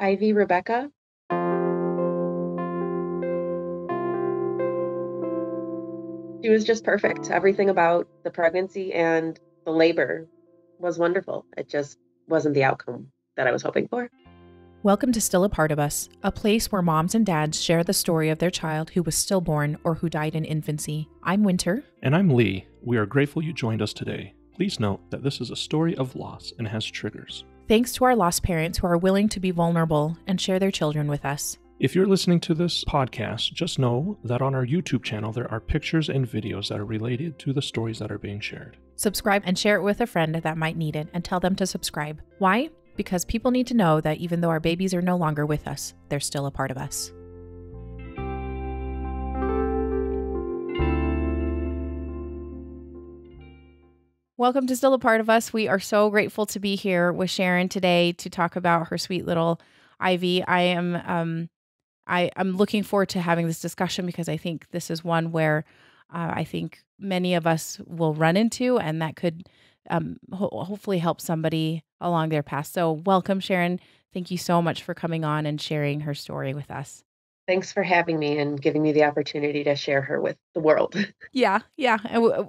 Ivy Rebecca. She was just perfect. Everything about the pregnancy and the labor was wonderful. It just wasn't the outcome that I was hoping for. Welcome to Still a Part of Us, a place where moms and dads share the story of their child who was stillborn or who died in infancy. I'm Winter. And I'm Lee. We are grateful you joined us today. Please note that this is a story of loss and has triggers. Thanks to our lost parents who are willing to be vulnerable and share their children with us. If you're listening to this podcast, just know that on our YouTube channel, there are pictures and videos that are related to the stories that are being shared. Subscribe and share it with a friend that might need it and tell them to subscribe. Why? Because people need to know that even though our babies are no longer with us, they're still a part of us. Welcome to Still a Part of Us. We are so grateful to be here with Sharon today to talk about her sweet little Ivy. I'm looking forward to having this discussion because I think this is one where I think many of us will run into, and that could hopefully help somebody along their path. So welcome, Sharon. Thank you so much for coming on and sharing her story with us. Thanks for having me and giving me the opportunity to share her with the world. Yeah.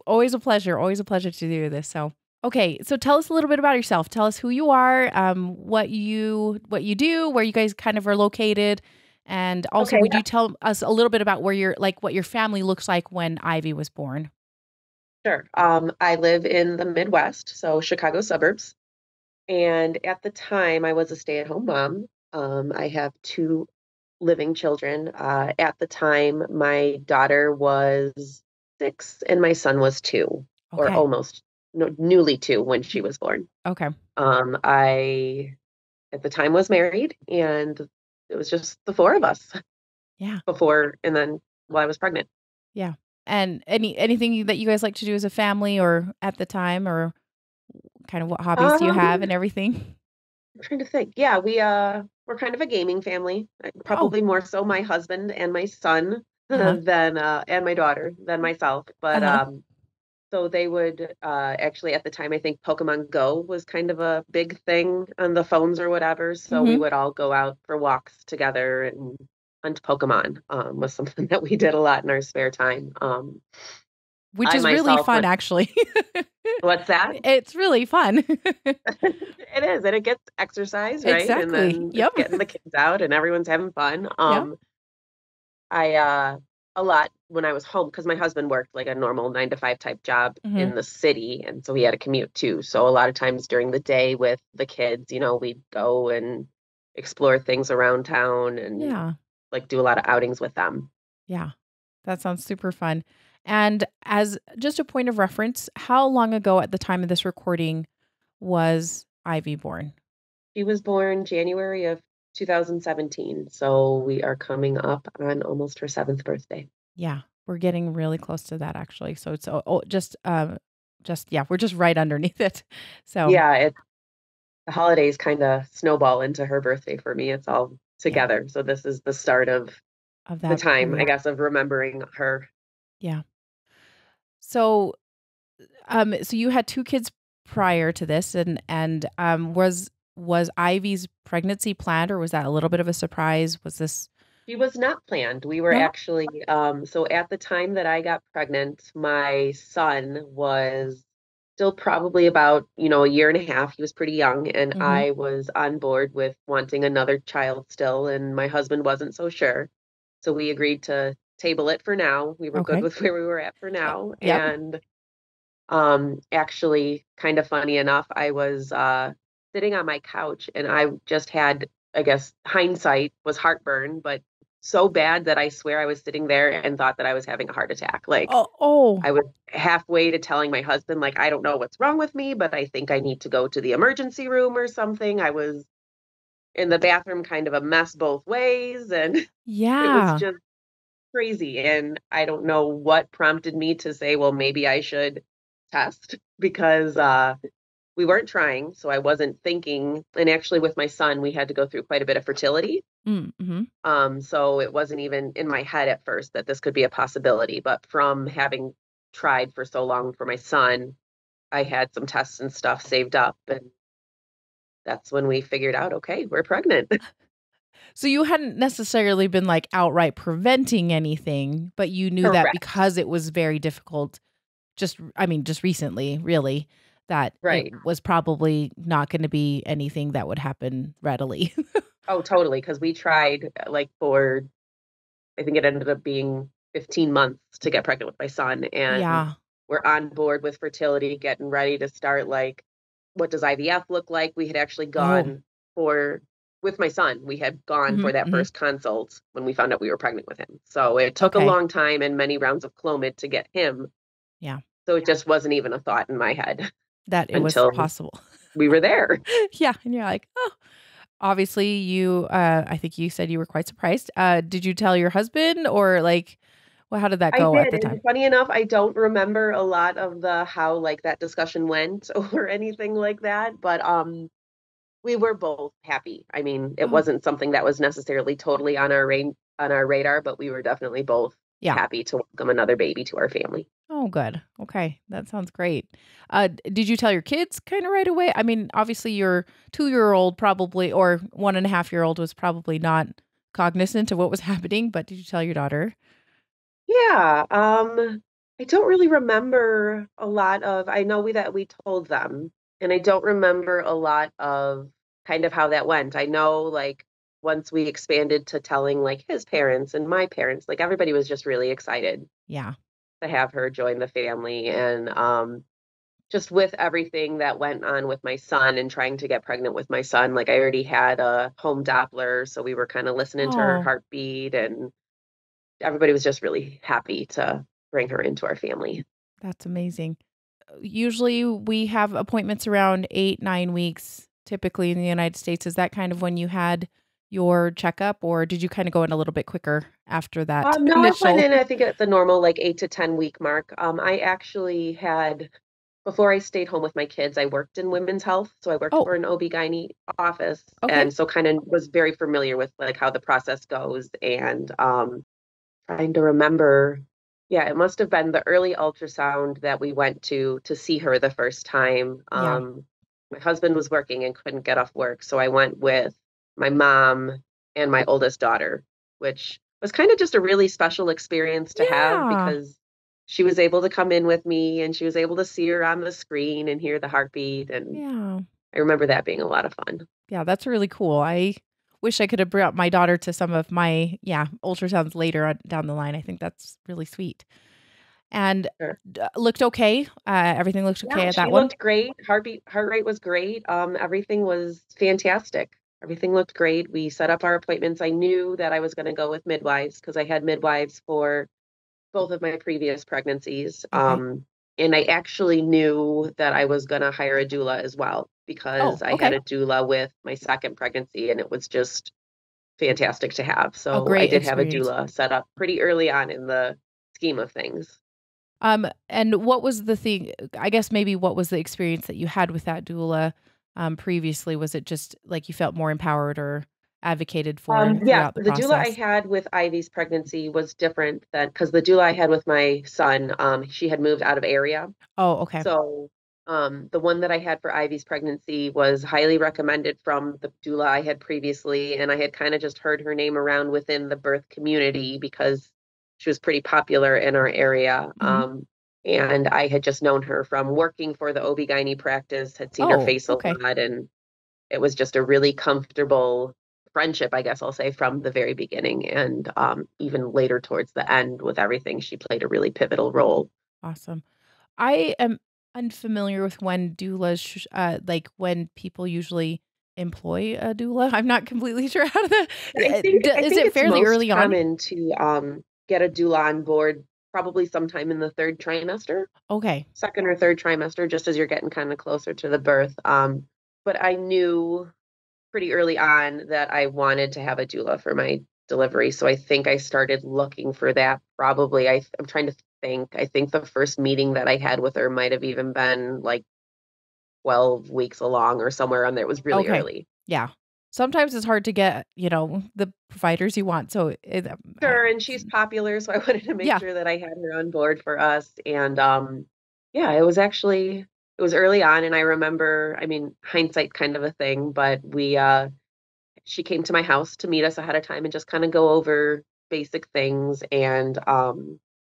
Always a pleasure. Always a pleasure to do this. So, okay. So tell us a little bit about yourself. Tell us who you are, what you do, where you guys kind of are located. And also, would you tell us a little bit about where you're, like, what your family looks like when Ivy was born? Sure. I live in the Midwest, so Chicago suburbs. And at the time, I was a stay-at-home mom. I have two living children. At the time, my daughter was 6 and my son was 2, or almost, no, newly 2 when she was born. Okay. I, at the time, was married, and it was just the 4 of us. Yeah. Before, and then while I was pregnant. Yeah. And anything that you guys like to do as a family, or at the time, or kind of what hobbies do you have and everything? I'm trying to think. Yeah, we're kind of a gaming family. Probably more so my husband and my son and my daughter than myself. But so they would actually, at the time, I think Pokemon Go was kind of a big thing on the phones or whatever. So we would all go out for walks together and hunt Pokemon. Was something that we did a lot in our spare time. Which is really fun, actually. What's that? It's really fun. It is. And it gets exercise, right? Exactly. And then getting the kids out and everyone's having fun. A lot when I was home, because my husband worked like a normal 9-to-5 type job in the city. And so he had a commute too. So a lot of times during the day with the kids, you know, we'd go and explore things around town and like do a lot of outings with them. Yeah. That sounds super fun. And as just a point of reference, how long ago at the time of this recording was Ivy born? She was born January of 2017. So we are coming up on almost her 7th birthday. Yeah, we're getting really close to that, actually. So it's we're just right underneath it. So yeah, the holidays kind of snowball into her birthday for me. It's all together. Yeah. So this is the start of that, the time, I guess, of remembering her. Yeah. So, so you had 2 kids prior to this, and was Ivy's pregnancy planned, or was that a little bit of a surprise? Was this? She was not planned. We were actually, so at the time that I got pregnant, my son was still probably about, you know, a year and a half. He was pretty young, and I was on board with wanting another child still. And my husband wasn't so sure. So we agreed to table it for now. We were good with where we were at for now. Yep. And actually, kind of funny enough, I was sitting on my couch, and I just had, I guess, hindsight was heartburn, but so bad that I swear I was sitting there and thought that I was having a heart attack. Like, I was halfway to telling my husband, like, I don't know what's wrong with me, but I think I need to go to the emergency room or something. I was in the bathroom, kind of a mess both ways. And it was just crazy. And I don't know what prompted me to say, well, maybe I should test, because we weren't trying. So I wasn't thinking. And actually with my son, we had to go through quite a bit of fertility. So it wasn't even in my head at first that this could be a possibility. But from having tried for so long for my son, I had some tests and stuff saved up. And that's when we figured out, okay, we're pregnant. So you hadn't necessarily been like outright preventing anything, but you knew Correct. That because it was very difficult just recently, really, that right. it was probably not going to be anything that would happen readily. Oh, totally. Because we tried like for, I think it ended up being 15 months to get pregnant with my son. And yeah. we're on board with fertility, getting ready to start like, what does IVF look like? We had actually gone with my son, we had gone for that first consult when we found out we were pregnant with him. So it took a long time and many rounds of Clomid to get him. Yeah. So it just wasn't even a thought in my head. That it was possible. We were there. Yeah. And you're like, oh, obviously you, I think you said you were quite surprised. Did you tell your husband or like, well, how did that go at the time? And funny enough, I don't remember a lot of the, how like that discussion went or anything like that. But, we were both happy. I mean, it wasn't something that was necessarily totally on our radar, but we were definitely both happy to welcome another baby to our family. Oh, good. Okay. That sounds great. Did you tell your kids kind of right away? I mean, obviously your 2-year-old probably, or 1.5-year-old was probably not cognizant of what was happening, but did you tell your daughter? Yeah. I don't really remember a lot of, I know that we told them, and I don't remember a lot of kind of how that went. I know like once we expanded to telling like his parents and my parents, like everybody was just really excited. Yeah. To have her join the family. And just with everything that went on with my son and trying to get pregnant with my son, like I already had a home Doppler. So we were kind of listening to her heartbeat, and everybody was just really happy to bring her into our family. That's amazing. Usually we have appointments around 8-9 weeks typically in the United States. Is that kind of when you had your checkup, or did you kind of go in a little bit quicker after that? No, initial... I went in, I think, at the normal like 8 to 10 week mark. I actually had, before I stayed home with my kids, I worked in women's health. So I worked for an OB-GYN office. Okay. And so kind of was very familiar with like how the process goes, and trying to remember. Yeah, it must have been the early ultrasound that we went to see her the first time. My husband was working and couldn't get off work. So I went with my mom and my oldest daughter, which was kind of just a really special experience to have, because she was able to come in with me and she was able to see her on the screen and hear the heartbeat. And I remember that being a lot of fun. Yeah, that's really cool. I wish I could have brought my daughter to some of my ultrasounds later on down the line. I think that's really sweet. And looked okay. Everything looked okay at that one. She looked great. Heart rate was great. Everything was fantastic. Everything looked great. We set up our appointments. I knew that I was going to go with midwives because I had midwives for both of my previous pregnancies. And I actually knew that I was going to hire a doula as well, because I had a doula with my second pregnancy, and it was just fantastic to have. So I did have a doula set up pretty early on in the scheme of things. And what was the thing, I guess maybe what was the experience that you had with that doula previously? Was it just like you felt more empowered or advocated for? Yeah, the doula I had with Ivy's pregnancy was different than, because the doula I had with my son, she had moved out of area. Oh, okay. So the one that I had for Ivy's pregnancy was highly recommended from the doula I had previously. And I had kind of just heard her name around within the birth community because she was pretty popular in our area. And I had just known her from working for the OB-GYN practice, had seen her face a lot. And it was just a really comfortable friendship, I guess I'll say, from the very beginning. And even later towards the end with everything, she played a really pivotal role. Awesome. I am unfamiliar with when doulas, like when people usually employ a doula. I'm not completely sure how to, is it fairly early on? It's common to get a doula on board probably sometime in the third trimester. Okay. Second or third trimester, just as you're getting kind of closer to the birth. But I knew pretty early on that I wanted to have a doula for my delivery. So I think I started looking for that probably. I'm trying to think. I think the first meeting that I had with her might have even been like 12 weeks along or somewhere on there. It was really early. Yeah. Sometimes it's hard to get, you know, the providers you want. So sure, and she's popular, so I wanted to make sure that I had her on board for us. And yeah, it was actually, it was early on, and I remember, I mean, hindsight kind of a thing, but we she came to my house to meet us ahead of time and just kind of go over basic things. And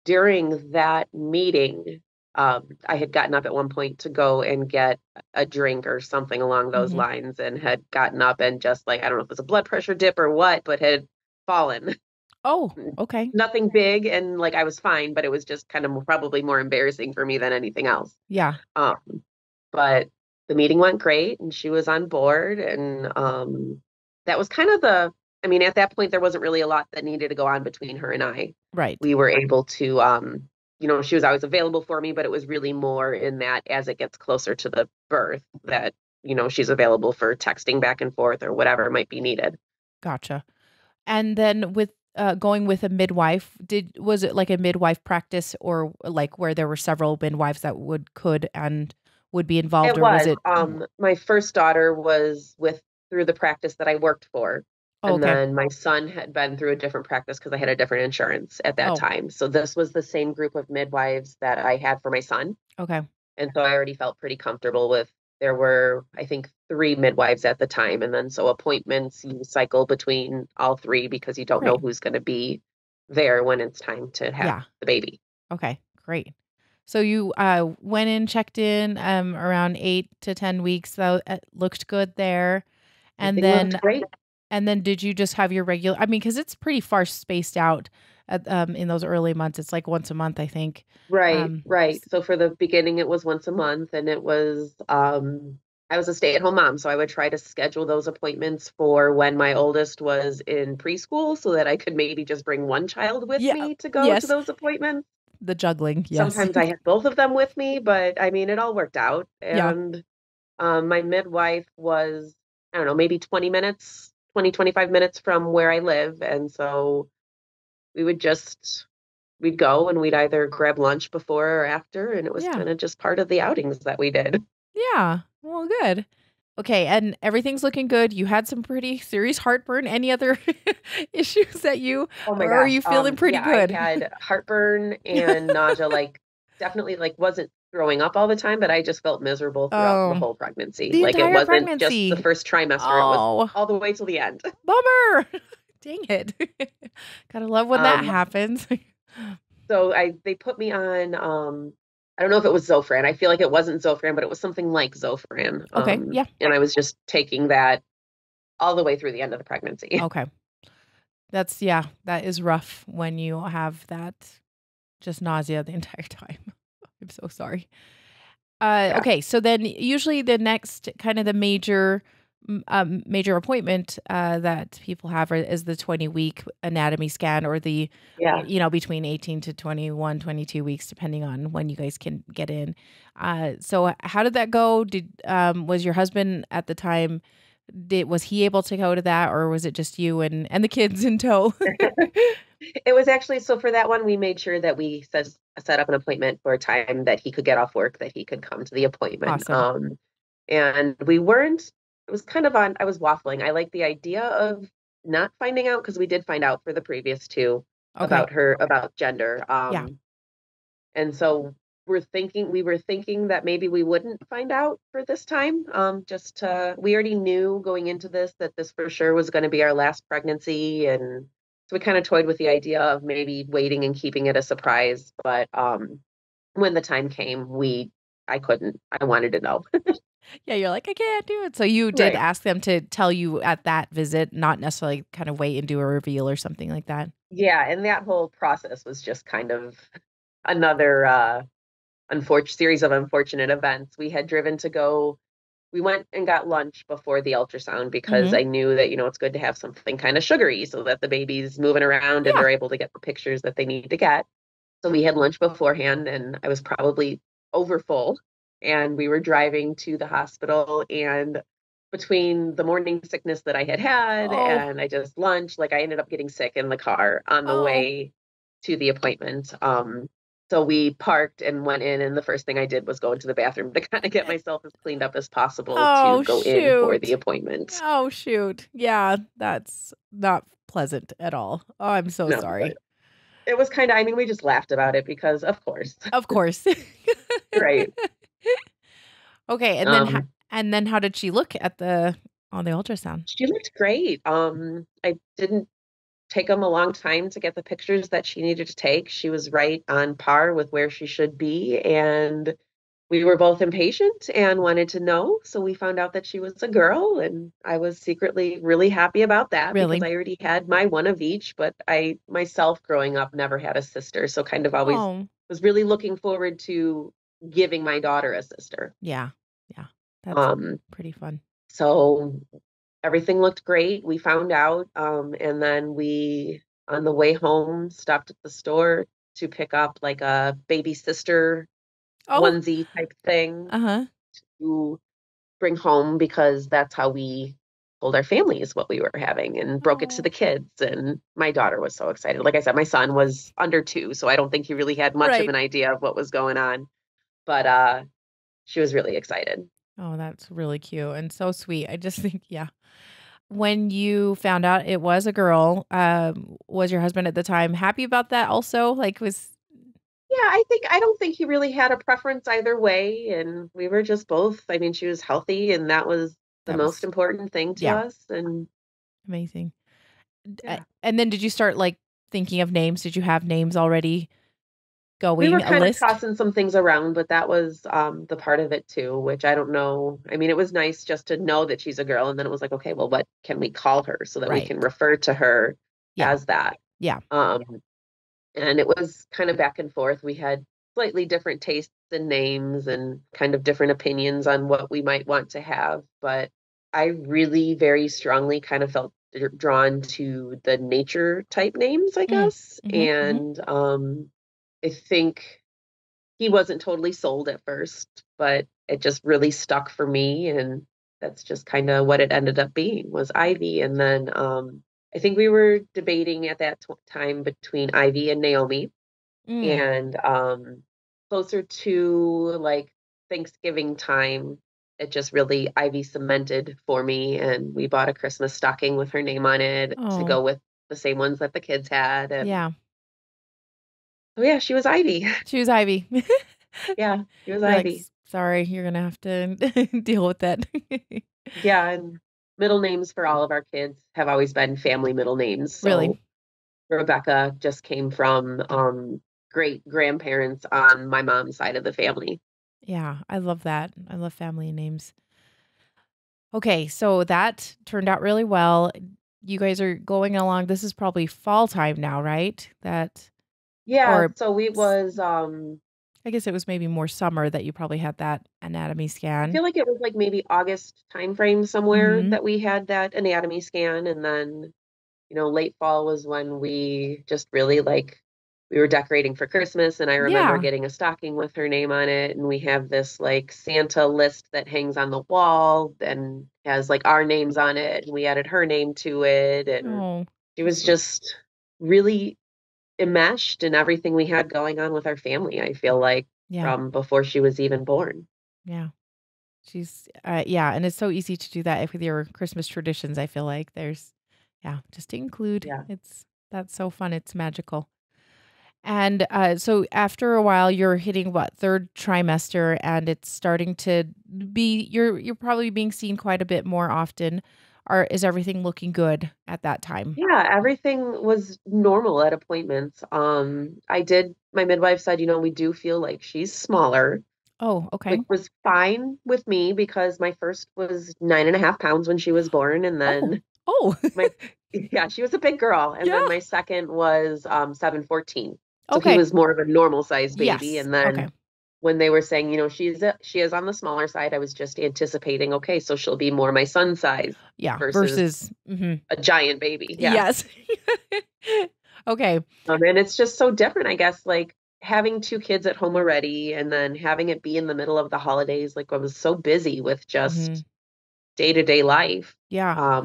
during that meeting, I had gotten up at one point to go and get a drink or something along those lines, and had gotten up and just like, I don't know if it was a blood pressure dip or what, but had fallen. Oh, okay. Nothing big. And like, I was fine, but it was just kind of probably more embarrassing for me than anything else. Yeah. But the meeting went great and she was on board. And that was kind of the, I mean, at that point, there wasn't really a lot that needed to go on between her and I. Right. We were able to, you know, she was always available for me, but it was really more in that as it gets closer to the birth that, you know, she's available for texting back and forth or whatever might be needed. Gotcha. And then with going with a midwife, was it like a midwife practice, or like where there were several midwives that could and would be involved? Or was it? My first daughter was through the practice that I worked for. And then my son had been through a different practice because I had a different insurance at that time. So this was the same group of midwives that I had for my son. Okay. And so I already felt pretty comfortable with, there were, I think, 3 midwives at the time. And then so appointments, you cycle between all 3 because you don't know who's going to be there when it's time to have the baby. Okay, great. So you went in, checked in around 8 to 10 weeks. That looked good there. And then great. And then did you just have your regular, I mean, cause it's pretty far spaced out in those early months. It's like once a month, I think. Right. Right. So for the beginning, it was once a month, and it was, I was a stay-at-home mom. So I would try to schedule those appointments for when my oldest was in preschool so that I could maybe just bring one child with me to go to those appointments. The juggling. Yes. Sometimes I had both of them with me, but I mean, it all worked out. And my midwife was, I don't know, maybe 20, 25 minutes from where I live. And so we would just, we'd go and we'd either grab lunch before or after. And it was kind of just part of the outings that we did. Yeah. Well, good. Okay. And everything's looking good. You had some pretty serious heartburn. Any other issues that you, or are you feeling pretty good? I had heartburn and nausea, like definitely like wasn't throwing up all the time, but I just felt miserable throughout the whole pregnancy. Like it wasn't just the first trimester. It was all the way till the end. Bummer. Dang it. Gotta love when that happens. So they put me on, I don't know if it was Zofran. I feel like it wasn't Zofran, but it was something like Zofran. Okay. Yeah. And I was just taking that all the way through the end of the pregnancy. Okay. That's, yeah, that is rough when you have that just nausea the entire time. I'm so sorry. Okay. So then usually the next kind of the major appointment that people have is the 20-week anatomy scan, or the, you know, between 18 to 21, 22 weeks, depending on when you guys can get in. So how did that go? Was your husband at the time, was he able to go to that, or was it just you and the kids in tow? It was actually, so for that one, we made sure that we set up an appointment for a time that he could get off work, that he could come to the appointment. Awesome. And we weren't, it was kind of on, I was waffling. I like the idea of not finding out, because we did find out for the previous 2 about gender. And so we were thinking that maybe we wouldn't find out for this time. We already knew going into this, that this for sure was going to be our last pregnancy. And so we kind of toyed with the idea of maybe waiting and keeping it a surprise. But when the time came, I wanted to know. Yeah. You're like, I can't do it. So you did ask them to tell you at that visit, not necessarily kind of wait and do a reveal or something like that. Yeah. And that whole process was just kind of another, series of unfortunate events. We had driven to go, we went and got lunch before the ultrasound because I knew that, you know, it's good to have something kind of sugary so that the baby's moving around and they're able to get the pictures that they need to get. So we had lunch beforehand, and I was probably overfull, and we were driving to the hospital, and between the morning sickness that I had and I just lunch, like I ended up getting sick in the car on the way to the appointment. So we parked and went in, and the first thing I did was go into the bathroom to kind of get myself as cleaned up as possible to go in for the appointment. Oh, shoot. Yeah, that's not pleasant at all. Oh, I'm so sorry. It was kind of, I mean, we just laughed about it because, of course. Of course. Right. Okay. And then how did she look at the on the ultrasound? She looked great. I didn't take them a long time to get the pictures that she needed to take. She was right on par with where she should be. And we were both impatient and wanted to know. So we found out that she was a girl, and I was secretly really happy about that. Really? Because I already had my one of each, but I myself growing up never had a sister. So kind of always was really looking forward to giving my daughter a sister. Yeah. Yeah. That's pretty fun. So everything looked great. We found out. And then we, on the way home, stopped at the store to pick up like a baby sister onesie type thing to bring home, because that's how we told our families what we were having, and broke it to the kids. And my daughter was so excited. Like I said, my son was under 2, so I don't think he really had much of an idea of what was going on. But she was really excited. Oh, that's really cute and so sweet. I just think, yeah. When you found out it was a girl, was your husband at the time happy about that also? Like, was... Yeah, I don't think he really had a preference either way. And we were just both, I mean, she was healthy, and that was the most important thing to us. And amazing. Yeah. And then did you start like thinking of names? Did you have names already going? We were kind of tossing some things around, but that was the part of it too, which I don't know. I mean, it was nice just to know that she's a girl. And then it was like, okay, well, what can we call her so that we can refer to her as that? Yeah. And it was kind of back and forth. We had slightly different tastes and names and kind of different opinions on what we might want to have. But I really very strongly kind of felt drawn to the nature type names, I guess. And I think he wasn't totally sold at first, but it just really stuck for me. And that's just kind of what it ended up being, was Ivy. And then I think we were debating at that time between Ivy and Naomi, and closer to like Thanksgiving time, it just really Ivy cemented for me. And we bought a Christmas stocking with her name on it to go with the same ones that the kids had. And she was Ivy. She was Ivy. She was Ivy. Like, sorry, you're going to have to deal with that. And middle names for all of our kids have always been family middle names. So really? Rebecca just came from great grandparents on my mom's side of the family. Yeah, I love that. I love family names. Okay, so that turned out really well. You guys are going along. This is probably fall time now, right? That so it was I guess it was maybe more summer that you probably had that anatomy scan. I feel like it was like maybe August timeframe somewhere that we had that anatomy scan. And then, you know, late fall was when we just really like, we were decorating for Christmas. And I remember getting a stocking with her name on it. And we have this like Santa list that hangs on the wall and has like our names on it. And we added her name to it. And it was just really enmeshed in everything we had going on with our family, I feel like, from before she was even born. Yeah. She's, and it's so easy to do that with your Christmas traditions. I feel like there's, just to include. Yeah. That's so fun. It's magical. And so after a while, you're hitting what, third trimester, and it's starting to be, you're probably being seen quite a bit more often. Is everything looking good at that time? Yeah, everything was normal at appointments. My midwife said, you know, we do feel like she's smaller. Oh, okay. Which was fine with me because my first was 9.5 pounds when she was born. And then, she was a big girl. And then my second was 7.14. So he was more of a normal size baby. Yes. And then when they were saying, you know, she is on the smaller side, I was just anticipating, okay, so she'll be more my son's size. Yeah. Versus a giant baby. Yeah. Yes. Okay. And it's just so different, I guess, like having 2 kids at home already and then having it be in the middle of the holidays. Like I was so busy with just day-to-day life. Yeah.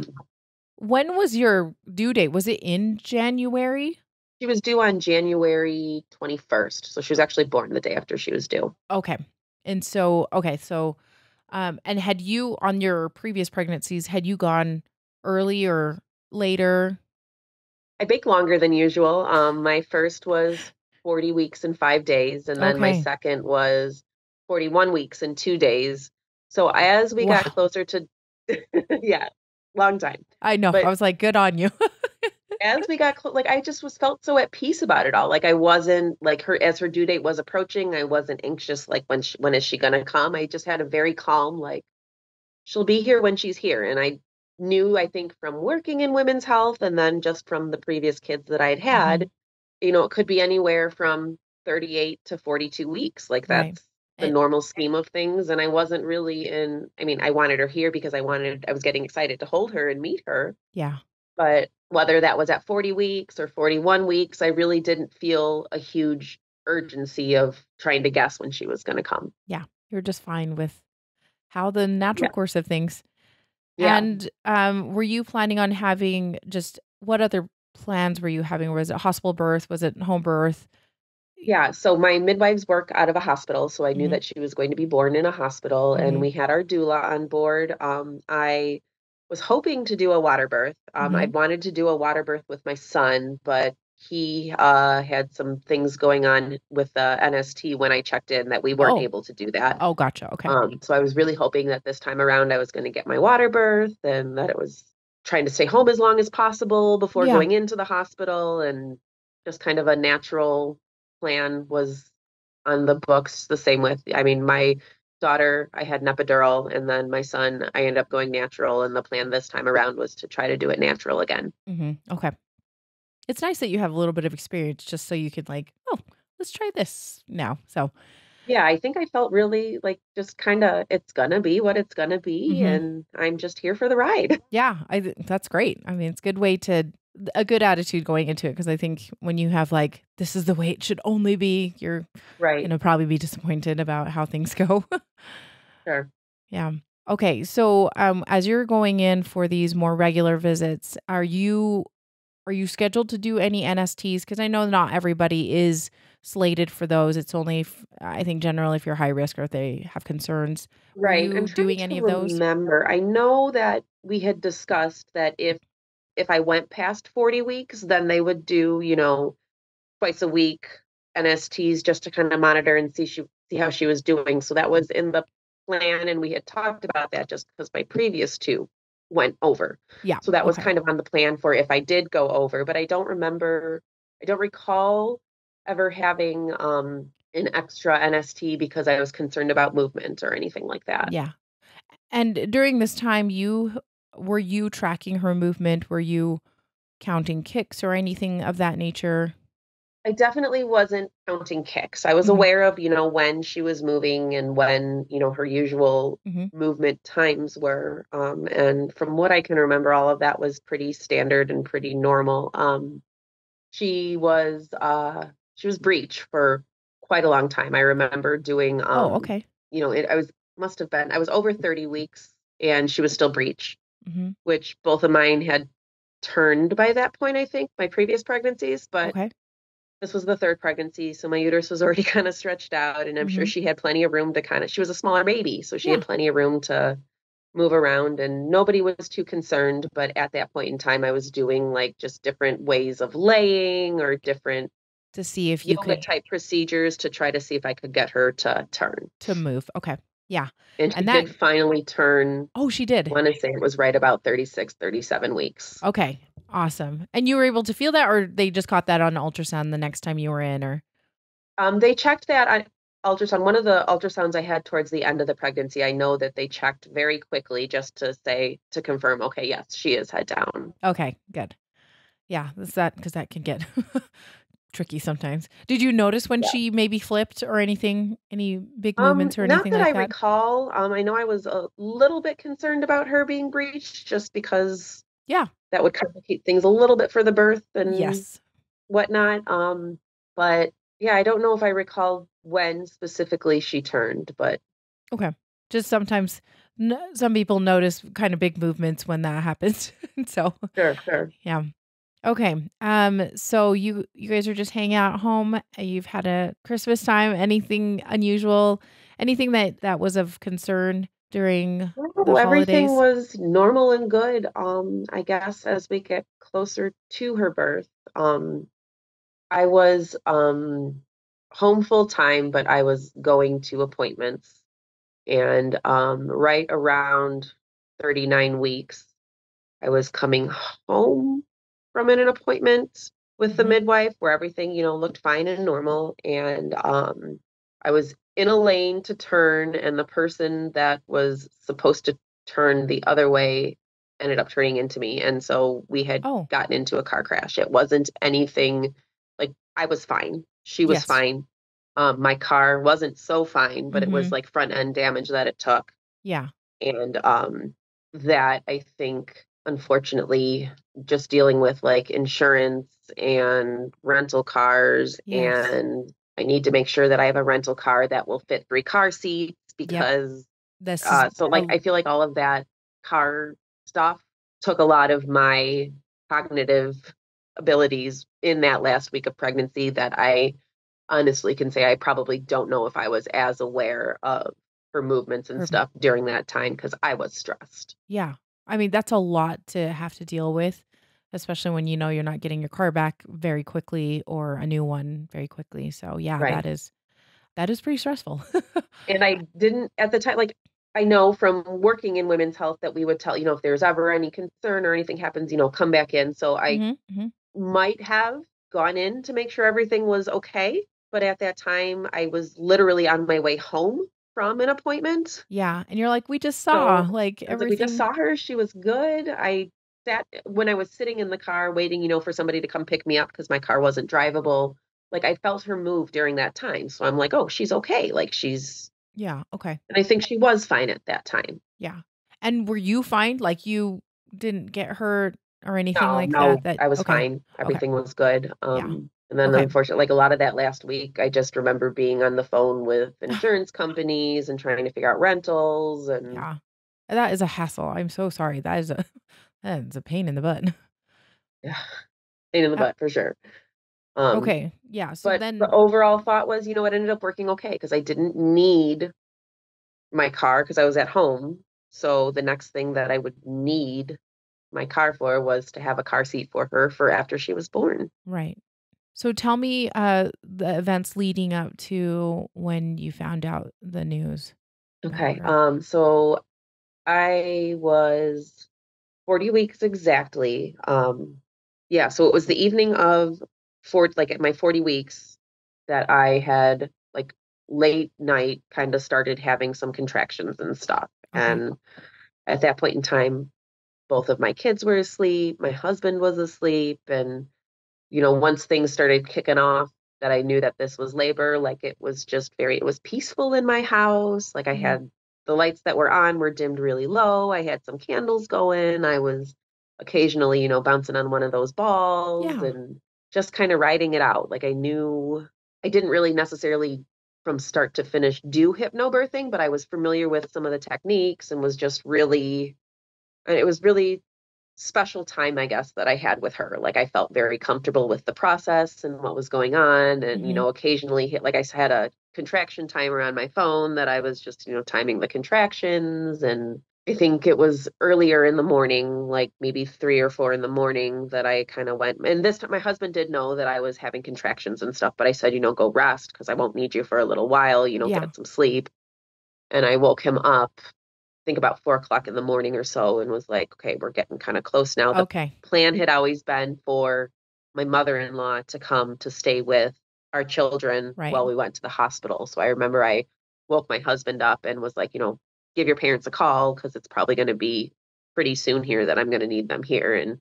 When was your due date? Was it in January? She was due on January 21st. So she was actually born the day after she was due. Okay. And so, and had you on your previous pregnancies, had you gone early or later? I baked longer than usual. My first was 40 weeks and 5 days. And then my second was 41 weeks and 2 days. So as we got closer to Yeah, long time. I know. But I was like, good on you. As we got close, like, I just was felt so at peace about it all. Like, I wasn't like her, as her due date was approaching, I wasn't anxious. Like, when is she going to come? I just had a very calm, like, she'll be here when she's here. And I knew, I think, from working in women's health and then just from the previous kids that I'd had, you know, it could be anywhere from 38 to 42 weeks. Like, that's the normal scheme of things. And I wasn't really in, I mean, I wanted her here because I was getting excited to hold her and meet her. Yeah. But whether that was at 40 weeks or 41 weeks, I really didn't feel a huge urgency of trying to guess when she was going to come. Yeah. You're just fine with how the natural course of things. Yeah. And were you planning on having just, what other plans were you having? Was it hospital birth? Was it home birth? Yeah. So my midwives work out of a hospital. So I knew that she was going to be born in a hospital, and we had our doula on board. I was hoping to do a water birth. I'd wanted to do a water birth with my son, but he had some things going on with the NST when I checked in that we weren't able to do that. Oh, gotcha. Okay. So I was really hoping that this time around I was going to get my water birth, and that it was trying to stay home as long as possible before going into the hospital, and just kind of a natural plan was on the books. The same with, I mean, my daughter, I had an epidural, and then my son, I ended up going natural. And the plan this time around was to try to do it natural again. Okay. It's nice that you have a little bit of experience just so you could, like, oh, let's try this now. So yeah, I think I felt really like just kind of, it's going to be what it's going to be. And I'm just here for the ride. Yeah, that's great. I mean, it's a good way to, a good attitude going into it. Because I think when you have like, this is the way it should only be, you're going to probably be disappointed about how things go. Sure. Yeah. Okay. So as you're going in for these more regular visits, are you scheduled to do any NSTs? Because I know not everybody is slated for those. It's only, I think, generally if you're high risk or if they have concerns. Right. I'm doing any of those? Remember, I know that we had discussed that if I went past 40 weeks, then they would do, you know, twice a week NSTs just to kind of monitor and see how she was doing. So that was in the plan, and we had talked about that just because my previous two went over. Yeah. So that was kind of on the plan for if I did go over, but I don't recall ever having an extra NST because I was concerned about movement or anything like that. Yeah. And during this time, were you tracking her movement? Were you counting kicks or anything of that nature? I definitely wasn't counting kicks. I was aware of, you know, when she was moving and when, you know, her usual movement times were. And from what I can remember, all of that was pretty standard and pretty normal. She was breech for quite a long time. I remember doing, you know, I was over 30 weeks and she was still breech, which both of mine had turned by that point, I think, my previous pregnancies, but this was the third pregnancy. So my uterus was already kind of stretched out, and I'm sure she had plenty of room to kind of, she was a smaller baby, so she had plenty of room to move around, and nobody was too concerned. But at that point in time, I was doing like just different ways of laying or different to see if you could type procedures to try to see if I could get her to turn, to move. Okay. Yeah. And she did finally turn. Oh, she did. I want to say it was right about 36, 37 weeks. Okay. Awesome. And you were able to feel that, or they just caught that on ultrasound the next time you were in, or? They checked that on ultrasound. One of the ultrasounds I had towards the end of the pregnancy, I know that they checked very quickly just to say, to confirm, okay, yes, she is head down. Okay, good. Yeah, because that can get tricky sometimes. Did you notice when she maybe flipped or anything, any big movements or anything like that? Not that I recall. I know I was a little bit concerned about her being breeched just because that would complicate things a little bit for the birth and whatnot. But yeah, I don't know if I recall when specifically she turned, but. Okay. Just sometimes some people notice kind of big movements when that happens. So. Sure, sure. Yeah. Okay. So you guys are just hanging out at home. You've had a Christmas time. Anything unusual? Anything that was of concern during the everything holidays? Was normal and good. I guess as we get closer to her birth, I was home full time, but I was going to appointments, and right around 39 weeks, I was coming home from an appointment with the midwife where everything, you know, looked fine and normal. And I was in a lane to turn, and the person that was supposed to turn the other way ended up turning into me. And so we had gotten into a car crash. It wasn't anything like I was fine. She was fine. My car wasn't so fine, but it was like front end damage that it took. Yeah. And that I think, unfortunately, just dealing with like insurance and rental cars, and I need to make sure that I have a rental car that will fit 3 car seats because this so like I feel like all of that car stuff took a lot of my cognitive abilities in that last week of pregnancy that I honestly can say I probably don't know if I was as aware of her movements and stuff during that time because I was stressed. Yeah. I mean, that's a lot to have to deal with, especially when you know you're not getting your car back very quickly or a new one very quickly. So yeah, that is pretty stressful. And I didn't at the time, like I know from working in women's health that we would tell, you know, if there's ever any concern or anything happens, you know, come back in. So I might have gone in to make sure everything was okay. But at that time I was literally on my way home from an appointment. Yeah. And you're like, we just saw everything. Like, we just saw her. She was good. When I was sitting in the car waiting, you know, for somebody to come pick me up because my car wasn't drivable, like I felt her move during that time. So I'm like, oh, she's okay. Like she's. Yeah. Okay. And I think she was fine at that time. Yeah. And were you fine? Like you didn't get hurt or anything that? I was fine. Everything was good. And then unfortunately, like a lot of that last week, I just remember being on the phone with insurance companies and trying to figure out rentals. And yeah, that is a hassle. I'm so sorry. That is a pain in the butt. Yeah. Pain in the butt for sure. Okay. Yeah. So but then the overall thought was, you know, it ended up working okay because I didn't need my car because I was at home. So the next thing that I would need my car for was to have a car seat for her for after she was born. Right. So tell me the events leading up to when you found out the news. Okay. So I was 40 weeks exactly. Yeah. So it was the evening of at my 40 weeks that I had like late night kind of started having some contractions and stuff. Okay. And at that point in time, both of my kids were asleep. My husband was asleep. And you know, once things started kicking off that I knew that this was labor, like it was just it was peaceful in my house. Like I had the lights that were on were dimmed really low. I had some candles going. I was occasionally, you know, bouncing on one of those balls and just kind of riding it out. Like I knew I didn't really necessarily from start to finish do hypnobirthing, but I was familiar with some of the techniques and was just really, it was really special time, I guess, that I had with her. Like I felt very comfortable with the process and what was going on. And, you know, occasionally like I had a contraction timer on my phone that I was just, you know, timing the contractions. And I think it was earlier in the morning, like maybe 3 or 4 in the morning that I kind of went. And this time my husband did know that I was having contractions and stuff, but I said, you know, go rest because I won't need you for a little while, you know, get some sleep. And I woke him up, think about 4 o'clock in the morning or so, and was like, okay, we're getting kind of close now. The plan had always been for my mother-in-law to come to stay with our children while we went to the hospital. So I remember I woke my husband up and was like, you know, give your parents a call because it's probably going to be pretty soon here that I'm going to need them here. And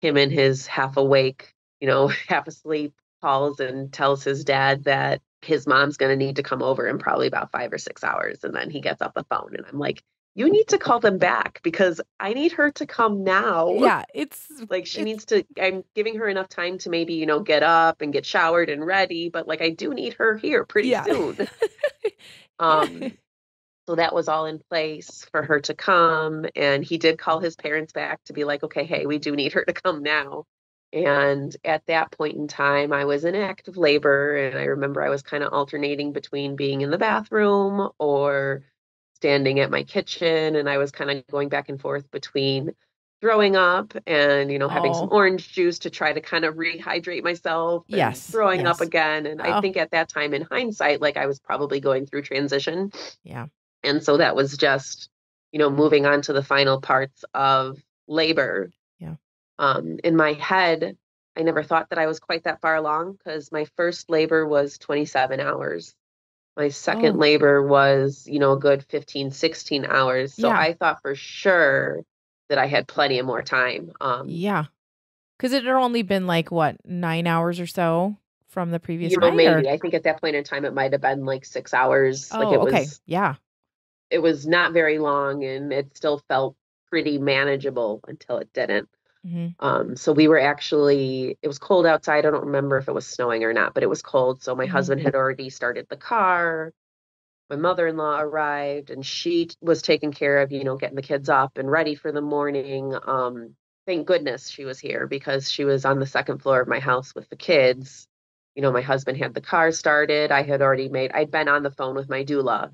him in his half awake, you know, half asleep calls and tells his dad that his mom's going to need to come over in probably about 5 or 6 hours. And then he gets off the phone and I'm like, you need to call them back because I need her to come now. Yeah. It's like, I'm giving her enough time to maybe, you know, get up and get showered and ready, but like, I do need her here pretty soon. So that was all in place for her to come. And he did call his parents back to be like, okay, hey, we do need her to come now. And at that point in time, I was in active labor. And I remember I was kind of alternating between being in the bathroom or standing at my kitchen, and I was kind of going back and forth between throwing up and, you know, having some orange juice to try to kind of rehydrate myself. Throwing up again. And I think at that time in hindsight, like I was probably going through transition. Yeah. And so that was just you know, moving on to the final parts of labor. Yeah. In my head, I never thought that I was quite that far along, because my first labor was 27 hours. My second labor was, you know, a good 15, 16 hours. So I thought for sure that I had plenty of more time. Because it had only been like, what, 9 hours or so from the previous night? Maybe. I think at that point in time, it might have been like 6 hours. Oh, like it was, okay. Yeah. It was not very long, and it still felt pretty manageable until it didn't. Mm-hmm. So we were actually, it was cold outside. I don't remember if it was snowing or not, but it was cold. So my husband had already started the car. My mother-in-law arrived, and she was taking care of, you know, getting the kids up and ready for the morning. Thank goodness she was here, because she was on the second floor of my house with the kids. You know, my husband had the car started. I'd been on the phone with my doula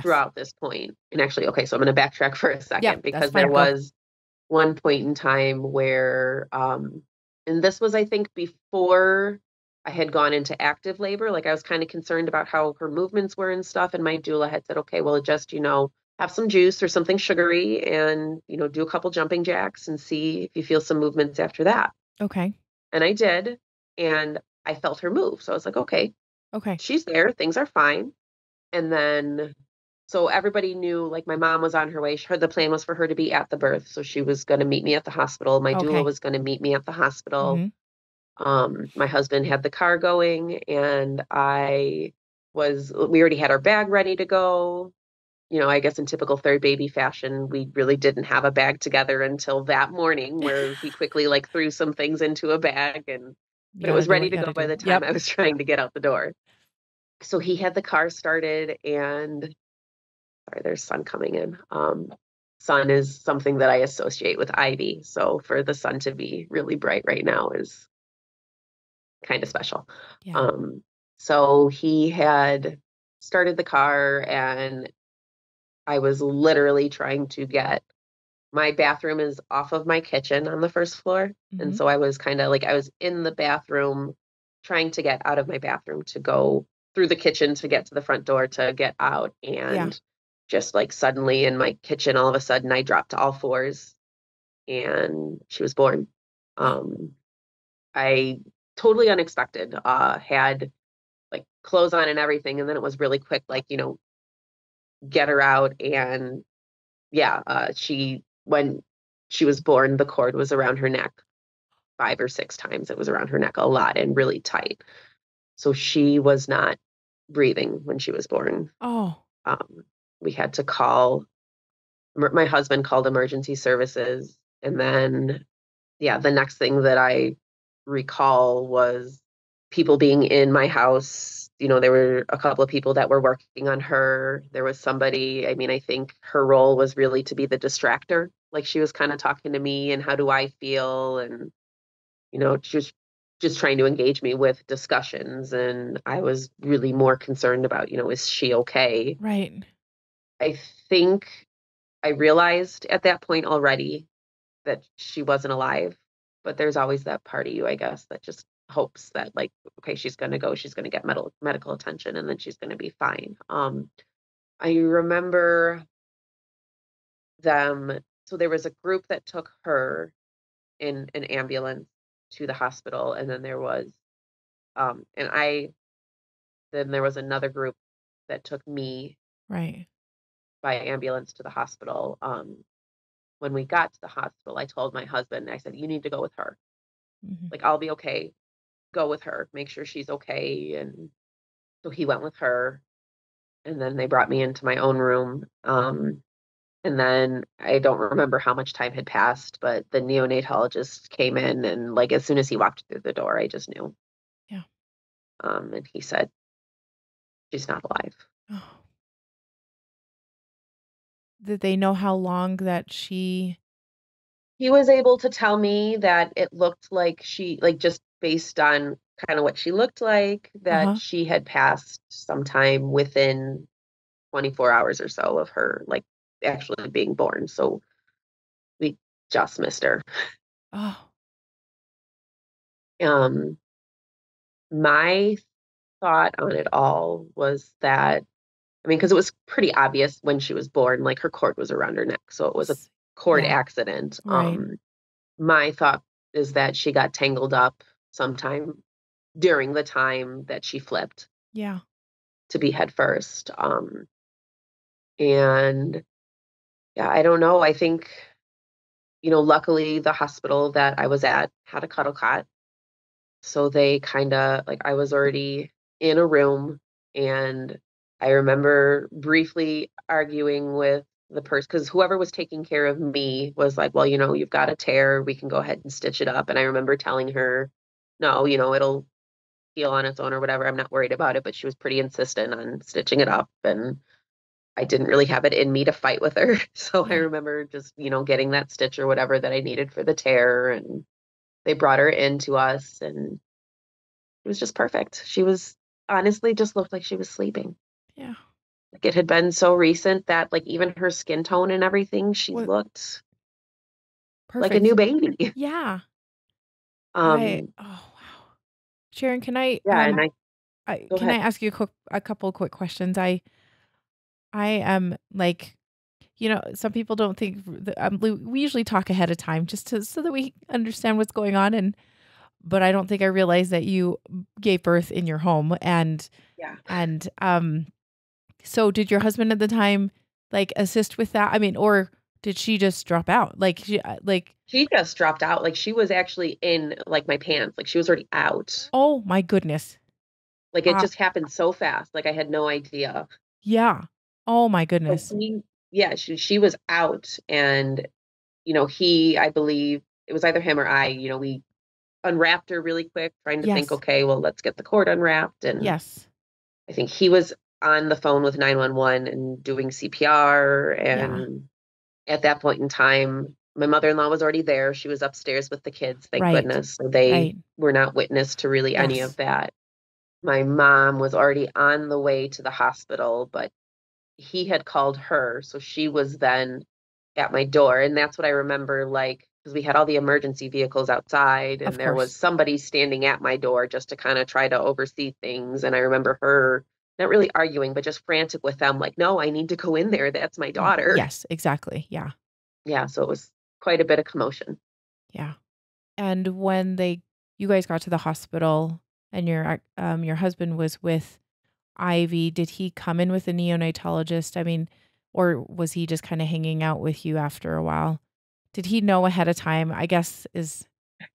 throughout this point. And actually, okay, so I'm going to backtrack for a second, because there was one point in time where, and this was, I think, before I had gone into active labor. Like, I was kind of concerned about how her movements were and stuff. And my doula had said, okay, well, just, you know, have some juice or something sugary and, you know, do a couple jumping jacks and see if you feel some movements after that. Okay. And I did. And I felt her move. So I was like, okay, she's there. Things are fine. And then, so everybody knew, like, my mom was on her way. The plan was for her to be at the birth. So she was going to meet me at the hospital. My doula was going to meet me at the hospital. Mm-hmm. My husband had the car going, and we already had our bag ready to go. You know, I guess in typical third baby fashion, we really didn't have a bag together until that morning, where he quickly like threw some things into a bag, and but it was ready to go by the time I was trying to get out the door. So he had the car started, and sorry, there's sun coming in. Sun is something that I associate with Ivy. So for the sun to be really bright right now is kind of special. Yeah. So he had started the car, and I was literally trying to get, my bathroom is off of my kitchen on the first floor. Mm-hmm. And so I was kind of like, I was in the bathroom trying to get out of my bathroom to go through the kitchen to get to the front door to get out. And just like suddenly in my kitchen, all of a sudden I dropped to all fours, and she was born. I totally unexpected, had like clothes on and everything. And then it was really quick, like, you know, get her out. And when she was born, the cord was around her neck 5 or 6 times. It was around her neck a lot and really tight. So she was not breathing when she was born. Oh, we had to call, my husband called emergency services. And then, the next thing that I recall was people being in my house. You know, there were a couple of people that were working on her. There was somebody, I mean, I think her role was really to be the distractor. Like, she was kind of talking to me and how do I feel? And, you know, just trying to engage me with discussions. And I was really more concerned about, you know, is she okay? Right. I think I realized at that point already that she wasn't alive, but there's always that part of you, I guess, that just hopes that, like, okay, she's going to go, she's going to get medical attention, and then she's going to be fine. I remember them. So there was a group that took her in an ambulance to the hospital. And then there was, then there was another group that took me by ambulance to the hospital. When we got to the hospital, I told my husband, I said, you need to go with her. Mm-hmm. Like, I'll be okay. Go with her. Make sure she's okay. And so he went with her. And then they brought me into my own room. And then I don't remember how much time had passed, but the neonatologist came in, and like, as soon as he walked through the door, I just knew. Yeah. And he said, she's not alive. Oh. Did they know how long that he was able to tell me that it looked like she, like, just based on kind of what she looked like, that she had passed sometime within 24 hours or so of her, like, actually being born. So we just missed her. Oh. My thought on it all was that I mean, because it was pretty obvious when she was born, like her cord was around her neck. So it was a cord accident. Right. My thought is that she got tangled up sometime during the time that she flipped. Yeah. To be head first. And yeah, I don't know. I think, you know, luckily the hospital that I was at had a cuddle cot. So they kind of like, I was already in a room, and I remember briefly arguing with the person, because whoever was taking care of me was like, well, you know, you've got a tear. We can go ahead and stitch it up. And I remember telling her, no, you know, it'll heal on its own or whatever. I'm not worried about it. But she was pretty insistent on stitching it up. And I didn't really have it in me to fight with her. So I remember just, you know, getting that stitch or whatever that I needed for the tear. And they brought her in to us, and it was just perfect. She was honestly just looked like she was sleeping. Yeah. Like it had been so recent that like even her skin tone and everything, she looked perfect. Like a new baby. Yeah. Right. Oh, wow. Sharon, can I, can I ask you a couple of quick questions? I am like, you know, some people don't think that, we usually talk ahead of time just to, so that we understand what's going on. And, but I don't think I realized that you gave birth in your home. And, and, so did your husband at the time like assist with that? I mean, or did she just drop out? She just dropped out. Like she was actually in like my pants. Like she was already out. Oh my goodness. Like it just happened so fast. Like I had no idea. Yeah. Oh my goodness. So she was out, and, you know, I believe it was either him or I, you know, we unwrapped her really quick, trying to think, okay, well, let's get the cord unwrapped. And I think he was on the phone with 911 and doing CPR. And at that point in time, my mother-in-law was already there. She was upstairs with the kids, thank goodness. So they were not witness to really any of that. My mom was already on the way to the hospital, but he had called her. So she was then at my door. And that's what I remember, like, because we had all the emergency vehicles outside, and there was somebody standing at my door just to kind of try to oversee things. And I remember her not really arguing, but just frantic with them. Like, no, I need to go in there. That's my daughter. Yes, exactly. Yeah. Yeah. So it was quite a bit of commotion. Yeah. And when you guys got to the hospital and your husband was with Ivy, did he come in with a neonatologist? I mean, or was he just kind of hanging out with you after a while? Did he know ahead of time? I guess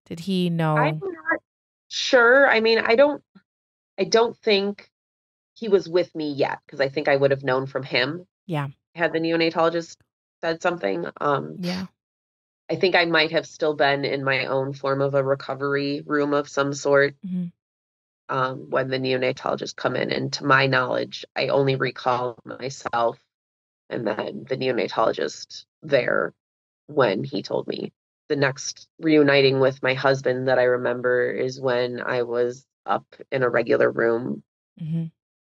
did he know? I'm not sure. I mean, I don't think he was with me yet, because I think I would have known from him. Yeah. Had the neonatologist said something. Yeah. I think I might have still been in my own form of a recovery room of some sort. Mm-hmm. When the neonatologist come in, and to my knowledge, I only recall myself and then the neonatologist there when he told me. The next reuniting with my husband that I remember is when I was up in a regular room. Mm-hmm.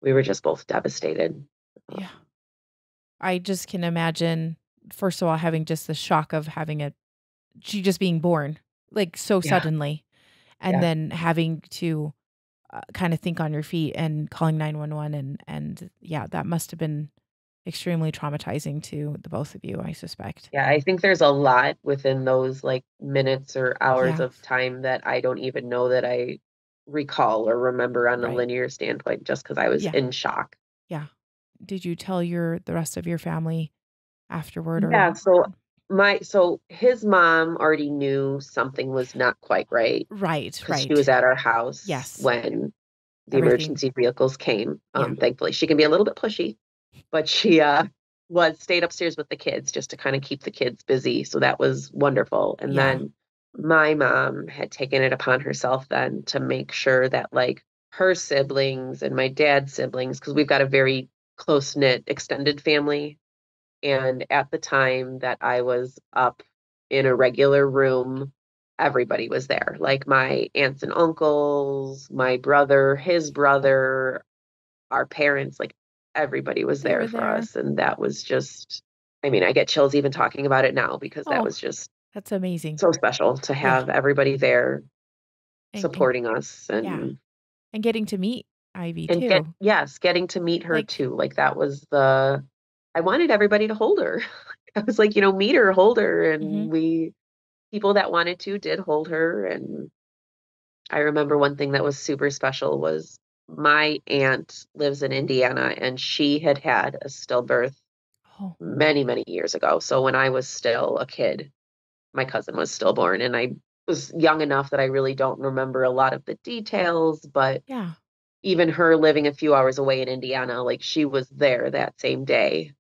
We were just both devastated. Yeah. I just can imagine, first of all, having just the shock of having she just being born like so suddenly, and then having to kind of think on your feet and calling 911. And yeah, that must've been extremely traumatizing to the both of you, I suspect. Yeah. I think there's a lot within those like minutes or hours of time that I don't even know that I recall or remember on a linear standpoint, just cause I was in shock. Yeah. Did you tell the rest of your family afterward? Or? Yeah. So his mom already knew something was not quite right. Right. Right. She was at our house when the emergency vehicles came. Thankfully she can be a little bit pushy, but she, stayed upstairs with the kids just to kind of keep the kids busy. So that was wonderful. And then my mom had taken it upon herself then to make sure that like her siblings and my dad's siblings, cause we've got a very close knit extended family. And at the time that I was up in a regular room, everybody was there, like my aunts and uncles, my brother, his brother, our parents, like everybody was there for us. And that was just, I mean, I get chills even talking about it now, because that was just, that's amazing. So special to have everybody there supporting us and getting to meet Ivy and too. Getting to meet her too. Like that was the, I wanted everybody to hold her. I was like, you know, meet her, hold her. And people that wanted to did hold her. And I remember one thing that was super special was my aunt lives in Indiana and she had had a stillbirth many, many years ago. So when I was still a kid, my cousin was stillborn and I was young enough that I really don't remember a lot of the details, but even her living a few hours away in Indiana, like she was there that same day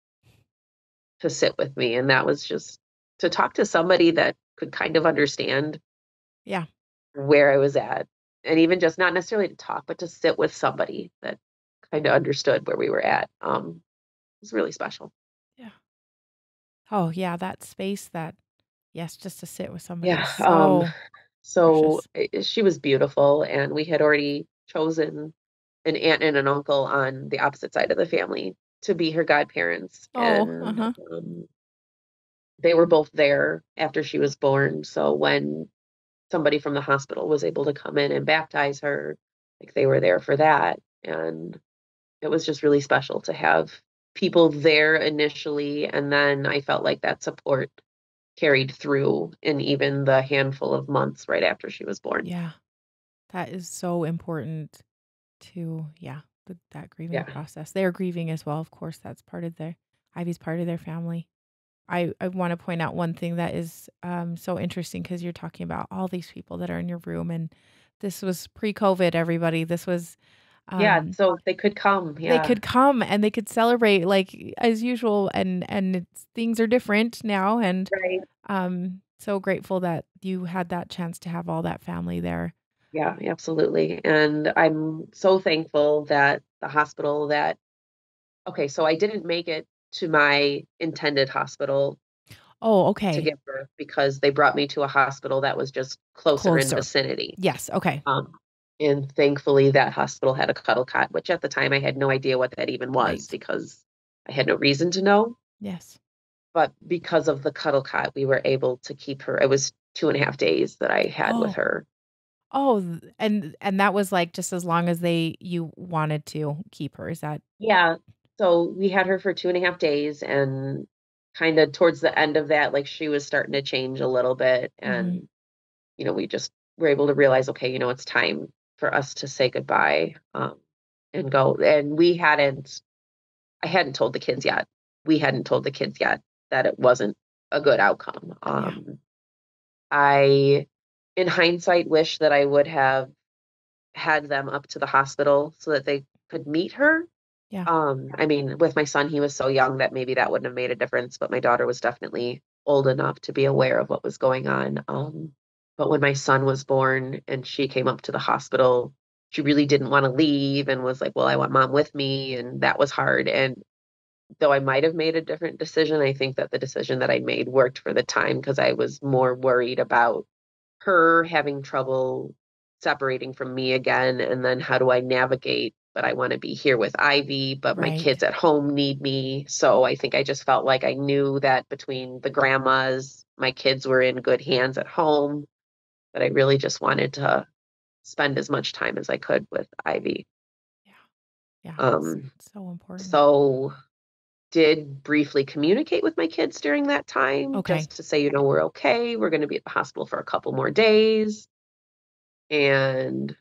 to sit with me. And that was just to talk to somebody that could kind of understand where I was at. And even just not necessarily to talk, but to sit with somebody that kind of understood where we were at. It was really special. Yeah. Oh yeah. That space that, just to sit with somebody. Yeah. So she was beautiful and we had already chosen an aunt and an uncle on the opposite side of the family to be her godparents. They were both there after she was born. So when somebody from the hospital was able to come in and baptize her, like they were there for that. And it was just really special to have people there initially. And then I felt like that support carried through in even the handful of months right after she was born. Yeah. That is so important to, that grieving process. They're grieving as well. Of course, that's part of Ivy's part of their family. I want to point out one thing that is so interesting because you're talking about all these people that are in your room, and this was pre-COVID, everybody. This was so they could come. Yeah. They could come and they could celebrate like as usual, and things are different now, and so grateful that you had that chance to have all that family there. Yeah, absolutely. And I'm so thankful that the hospital that so I didn't make it to my intended hospital to give birth because they brought me to a hospital that was just closer. In vicinity. Yes. Okay. And thankfully that hospital had a cuddle cot, which at the time I had no idea what that even was because I had no reason to know. Yes. But because of the cuddle cot, we were able to keep her. It was 2.5 days that I had with her. Oh, and that was like just as long as you wanted to keep her. Is that? Yeah. So we had her for 2.5 days and kind of towards the end of that, like she was starting to change a little bit. And, you know, we just were able to realize, okay, you know, it's time for us to say goodbye and go. And I hadn't told the kids yet. We hadn't told the kids yet that it wasn't a good outcome. I, in hindsight, wish that I would have had them up to the hospital so that they could meet her. Yeah. I mean, with my son, he was so young that maybe that wouldn't have made a difference, but my daughter was definitely old enough to be aware of what was going on. But when my son was born and she came up to the hospital, she really didn't want to leave and was like, well, I want mom with me. And that was hard. And though I might've made a different decision, I think that the decision that I made worked for the time because I was more worried about her having trouble separating from me again. And then how do I navigate? But I want to be here with Ivy, but my kids at home need me. So I think I just felt like I knew that between the grandmas, my kids were in good hands at home, but I really just wanted to spend as much time as I could with Ivy. Yeah. That's so important. So did briefly communicate with my kids during that time just to say, you know, we're okay. We're going to be at the hospital for a couple more days. And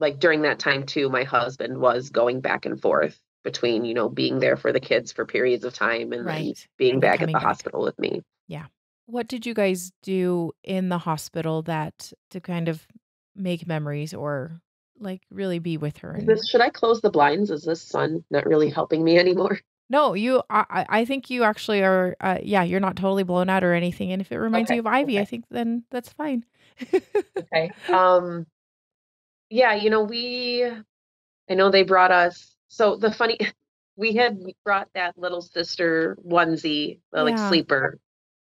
like during that time too, my husband was going back and forth between, you know, being there for the kids for periods of time and then being back at the hospital with me. Yeah. What did you guys do in the hospital to kind of make memories or like really be with her? Should I close the blinds? Is this sun not really helping me anymore? No, I think you actually are. You're not totally blown out or anything. And if it reminds you of Ivy, I think then that's fine. Okay. Yeah, you know, I know they brought us, so we had brought that little sister onesie, sleeper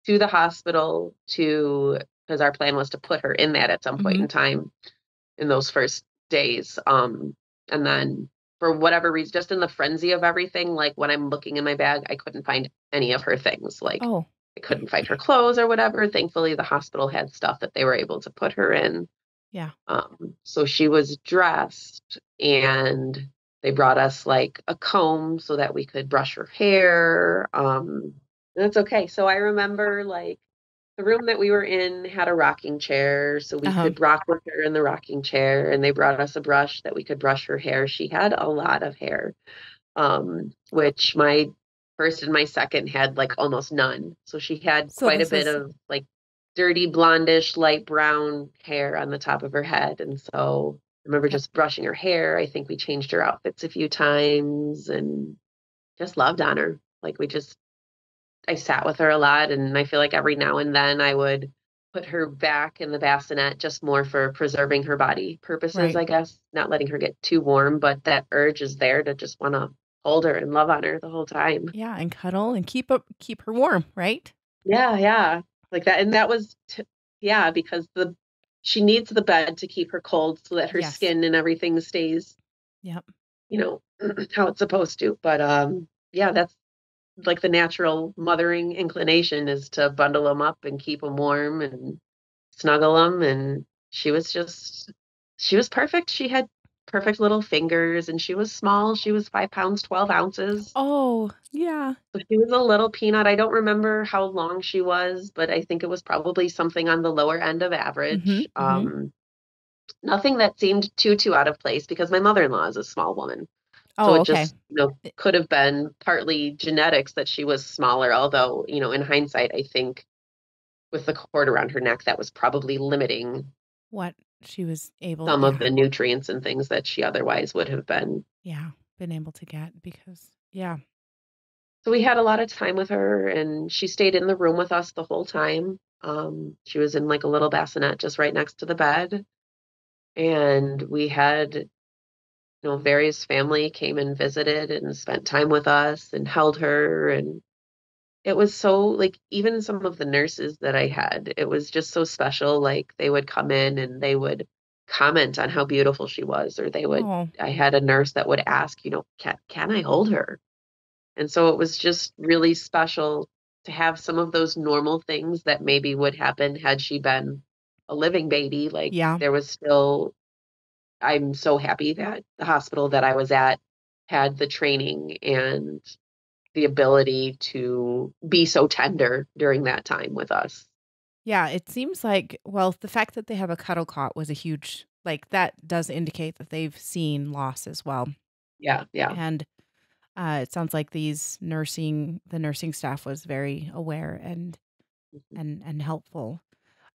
to the hospital because our plan was to put her in that at some point in time in those first days. And then for whatever reason, just in the frenzy of everything, like when I'm looking in my bag, I couldn't find any of her things. Like I couldn't find her clothes or whatever. Thankfully, the hospital had stuff that they were able to put her in. Yeah. So she was dressed and They brought us like a comb so that we could brush her hair. And that's okay. So I remember like the room that we were in had a rocking chair. So we could rock with her in the rocking chair, and they brought us a brush that we could brush her hair. She had a lot of hair, which my first and my second had like almost none. So she had quite a bit of like dirty, blondish, light brown hair on the top of her head. And so I remember just brushing her hair. I think we changed her outfits a few times and just loved on her. Like I sat with her a lot, and I feel like every now and then I would put her back in the bassinet just more for preserving her body purposes, I guess, not letting her get too warm, but that urge is there to just want to hold her and love on her the whole time. Yeah. And cuddle and keep her warm. Right. Yeah. Yeah. Like that. And that was, because she needs the bed to keep her cold so that her skin and everything stays, you know, how it's supposed to. But, that's like the natural mothering inclination is to bundle them up and keep them warm and snuggle them. And she was perfect. She had perfect little fingers, and she was small. She was 5 pounds, 12 ounces. Oh, yeah. So she was a little peanut. I don't remember how long she was, but I think it was probably something on the lower end of average. Mm-hmm, Nothing that seemed too out of place, because my mother-in-law is a small woman. So it just could have been partly genetics that she was smaller. Although, in hindsight, I think with the cord around her neck, that was probably limiting what she was able to get. Some of the nutrients and things that she otherwise would have been able to get because. So we had a lot of time with her, and she stayed in the room with us the whole time. She was in like a little bassinet just right next to the bed. And we had... various family came and visited and spent time with us and held her. And it was so like, even some of the nurses that I had, it was just so special. Like they would come in and they would comment on how beautiful she was, or they would, I had a nurse that would ask, can I hold her? And so it was just really special to have some of those normal things that maybe would happen had she been a living baby. Like there was still, I'm so happy that the hospital that I was at had the training and the ability to be so tender during that time with us. Yeah, it seems like, the fact that they have a cuddle cot was a huge, that does indicate that they've seen loss as well. Yeah, yeah. And it sounds like the nursing staff was very aware and helpful.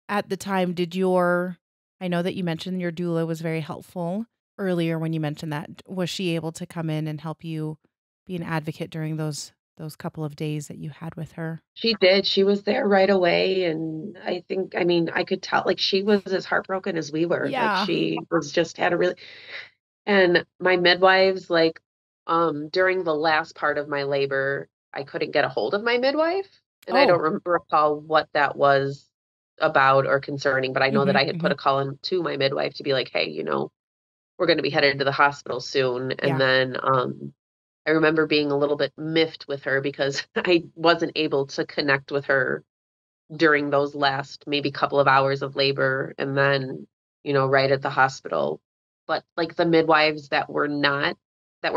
At the time, I know that you mentioned your doula was very helpful earlier when you mentioned that. Was she able to come in and help you be an advocate during those couple of days that you had with her? She did. She was there right away. And I think, I could tell, she was as heartbroken as we were. Yeah. She was just had a really, and my midwives, during the last part of my labor, I couldn't get a hold of my midwife. And I don't recall what that was about or concerning, but I know that I had put a call in to my midwife to be like, hey, we're going to be headed to the hospital soon. And then I remember being a little bit miffed with her because I wasn't able to connect with her during those last maybe couple of hours of labor. And then, right at the hospital, but the midwives that were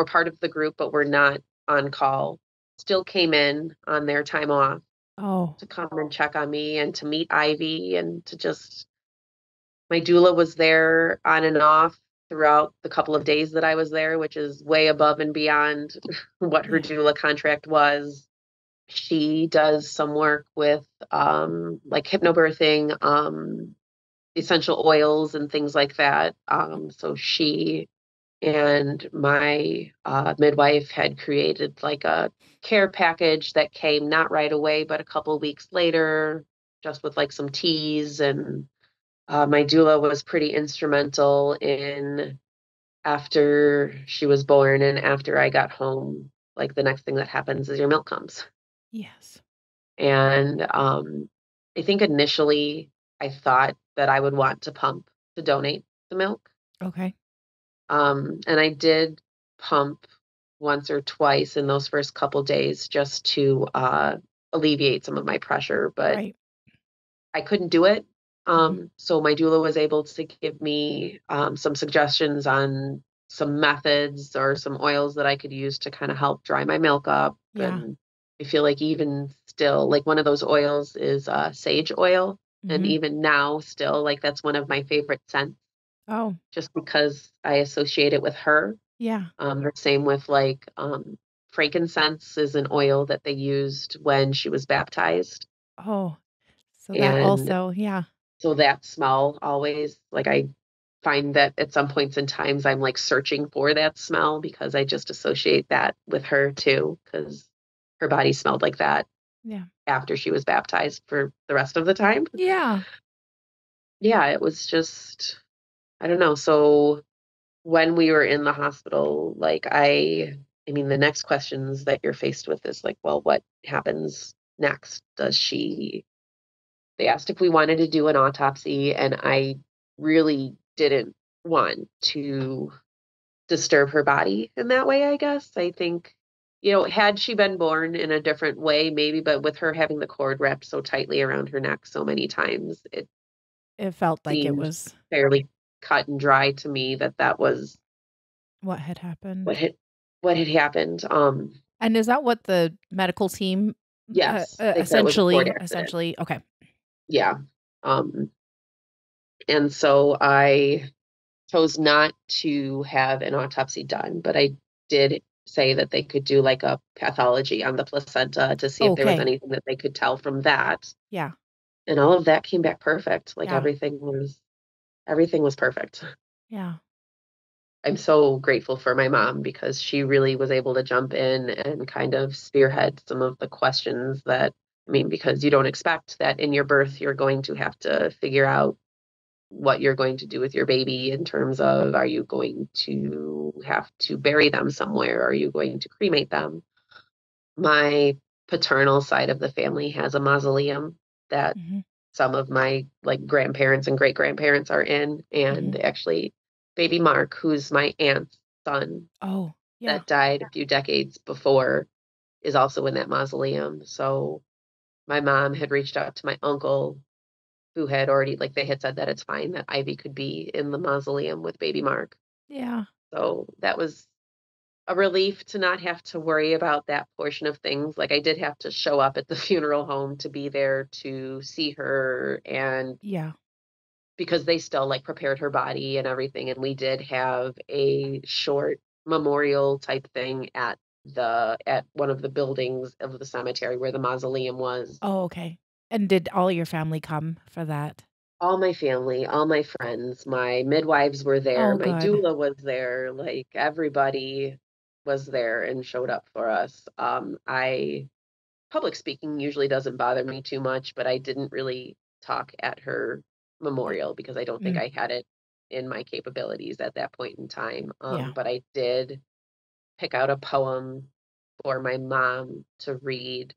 part of the group, but were not on call, still came in on their time off. To come and check on me and to meet Ivy, and to just, my doula was there on and off throughout the couple of days that I was there, which is way above and beyond what her doula contract was. She does some work with hypnobirthing, essential oils and things like that. So she and my midwife had created a care package that came not right away, but a couple weeks later, just with some teas. And my doula was pretty instrumental in, after she was born and after I got home, the next thing that happens is your milk comes. Yes. And I think initially I thought that I would want to pump to donate the milk. Okay. And I did pump once or twice in those first couple days just to alleviate some of my pressure, but I couldn't do it. So my doula was able to give me some suggestions on some methods or some oils that I could use to kind of help dry my milk up. Yeah. And I feel like even still, like one of those oils is sage oil. Mm-hmm. And even now still, like that's one of my favorite scents. Oh, just because I associate it with her. Yeah. The same with like frankincense is an oil that they used when she was baptized. Oh, so that and also, yeah. So that smell always, like I find that at some points in times I'm like searching for that smell because I just associate that with her too, because her body smelled like that. Yeah. After she was baptized for the rest of the time. Yeah. Yeah, it was just, I don't know. So when we were in the hospital, like I mean, the next questions that you're faced with is like, well, what happens next? They asked if we wanted to do an autopsy, and I really didn't want to disturb her body in that way, I guess. I think, you know, had she been born in a different way, maybe, but with her having the cord wrapped so tightly around her neck so many times, it felt like it was fairly cut and dry to me that was what had happened. What had happened? And is that what the medical team? Yes, essentially. Okay. Yeah. And so I chose not to have an autopsy done, but I did say that they could do like a pathology on the placenta to see if there was anything that they could tell from that. Yeah. And all of that came back perfect. Like everything was perfect. Yeah. I'm so grateful for my mom because she really was able to jump in and kind of spearhead some of the questions that, I mean, because you don't expect that in your birth, you're going to have to figure out what you're going to do with your baby in terms of, are you going to have to bury them somewhere? Are you going to cremate them? My paternal side of the family has a mausoleum that mm-hmm. some of my like grandparents and great grandparents are in. And mm-hmm. actually baby Mark, who's my aunt's son, that died a few decades before, is also in that mausoleum. So my mom had reached out to my uncle, who had already, like, they had said that it's fine that Ivy could be in the mausoleum with baby Mark. Yeah. So that was a relief to not have to worry about that portion of things. Like, I did have to show up at the funeral home to be there to see her, and because they still like prepared her body and everything. And we did have a short memorial type thing at one of the buildings of the cemetery where the mausoleum was. Oh, okay. And did all your family come for that? All my family, all my friends, my midwives were there. Oh, my doula was there. Like everybody was there and showed up for us. Public speaking usually doesn't bother me too much, but I didn't really talk at her memorial because I don't think I had it in my capabilities at that point in time. But I did pick out a poem for my mom to read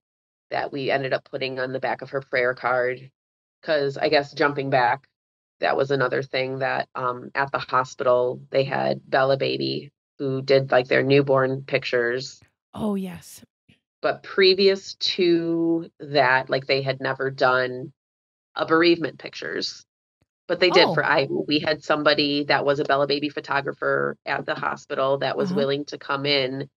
that we ended up putting on the back of her prayer card. Because I guess jumping back, that was another thing that at the hospital, they had Bella Baby who did like their newborn pictures. Oh, yes. But previous to that, like they had never done a bereavement pictures. But they did for Ivy. We had somebody that was a Bella Baby photographer at the hospital that was willing to come in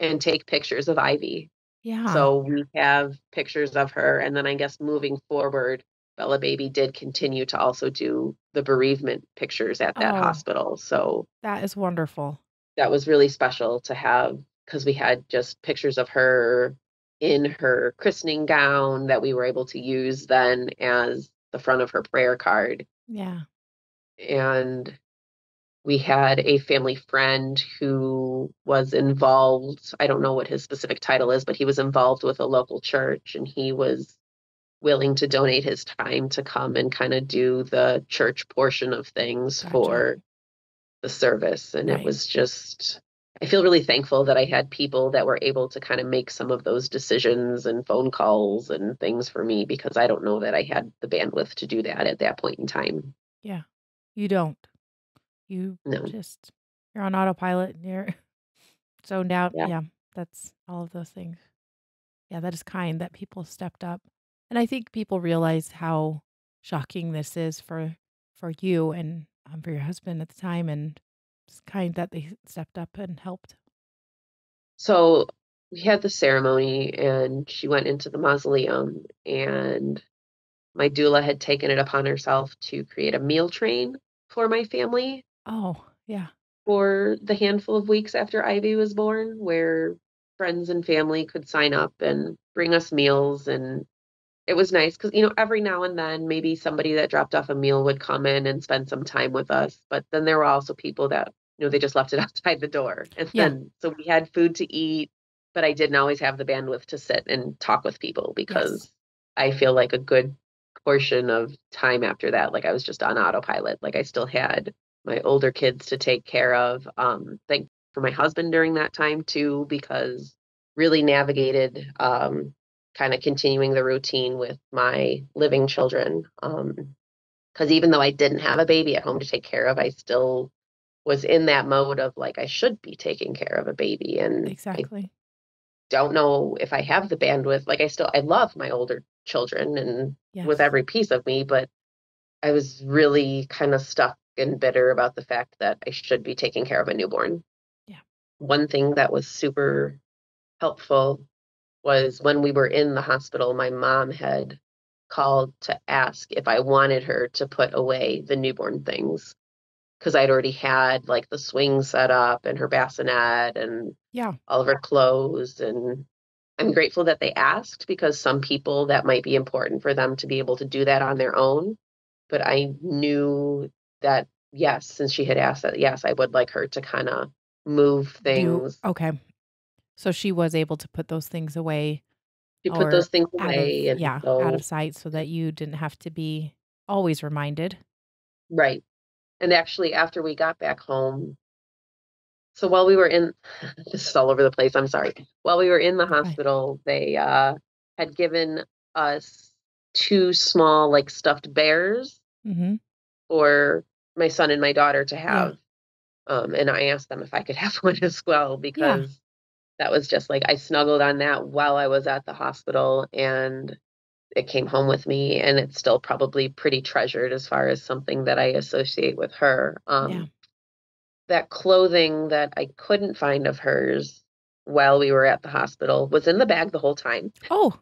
and take pictures of Ivy. Yeah. So we have pictures of her. And then I guess moving forward, Bella Baby did continue to also do the bereavement pictures at that hospital. So that is wonderful. That was really special to have because we had just pictures of her in her christening gown that we were able to use then as the front of her prayer card. Yeah. And we had a family friend who was involved. I don't know what his specific title is, but he was involved with a local church, and he was willing to donate his time to come and kind of do the church portion of things for the service. And it was just, I feel really thankful that I had people that were able to kind of make some of those decisions and phone calls and things for me, because I don't know that I had the bandwidth to do that at that point in time. Yeah, you don't. You're on autopilot and you're zoned out. Yeah. That's all of those things. Yeah, that is kind that people stepped up. And I think people realize how shocking this is for you and for your husband at the time. And It's kind that they stepped up and helped. So we had the ceremony and she went into the mausoleum, and my doula had taken it upon herself to create a meal train for my family. Oh, yeah. For the handful of weeks after Ivy was born, where friends and family could sign up and bring us meals. And it was nice because, you know, every now and then maybe somebody that dropped off a meal would come in and spend some time with us. But then there were also people that, you know, they just left it outside the door. And then, so we had food to eat, but I didn't always have the bandwidth to sit and talk with people because I feel like a good portion of time after that, like I was just on autopilot. Like I still had my older kids to take care of. Thank for my husband during that time too, because really navigated kind of continuing the routine with my living children. Because even though I didn't have a baby at home to take care of, I still was in that mode of like, I should be taking care of a baby. And I don't know if I have the bandwidth. Like I love my older children and with every piece of me, but I was really kind of stuck and bitter about the fact that I should be taking care of a newborn. Yeah. One thing that was super helpful was when we were in the hospital, my mom had called to ask if I wanted her to put away the newborn things, because I'd already had like the swing set up and her bassinet and all of her clothes. And I'm grateful that they asked, because some people that might be important for them to be able to do that on their own. But I knew that, yes, since she had asked that, yes, I would like her to kind of move things. Okay. So she was able to put those things away. She put those things away. Out of sight, so that you didn't have to be always reminded. Right. And actually, after we got back home, so while we were in, this is all over the place, I'm sorry. While we were in the hospital, they had given us 2 small, like, stuffed bears for my son and my daughter to have. And I asked them if I could have one as well, because that was just like, I snuggled on that while I was at the hospital, and it came home with me, and it's still probably pretty treasured as far as something that I associate with her. That clothing that I couldn't find of hers while we were at the hospital was in the bag the whole time. Oh,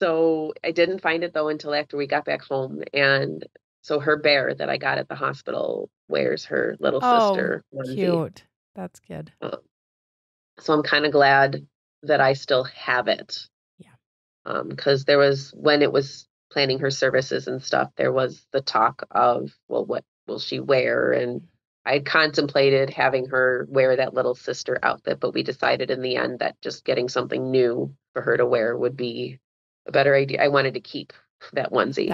so I didn't find it though until after we got back home. And so her bear that I got at the hospital wears her little sister onesie. Cute. That's good. So I'm kind of glad that I still have it. Yeah. Because there was, when it was planning her services and stuff, there was the talk of, well, what will she wear? And I contemplated having her wear that little sister outfit, but we decided in the end that just getting something new for her to wear would be a better idea. I wanted to keep that onesie.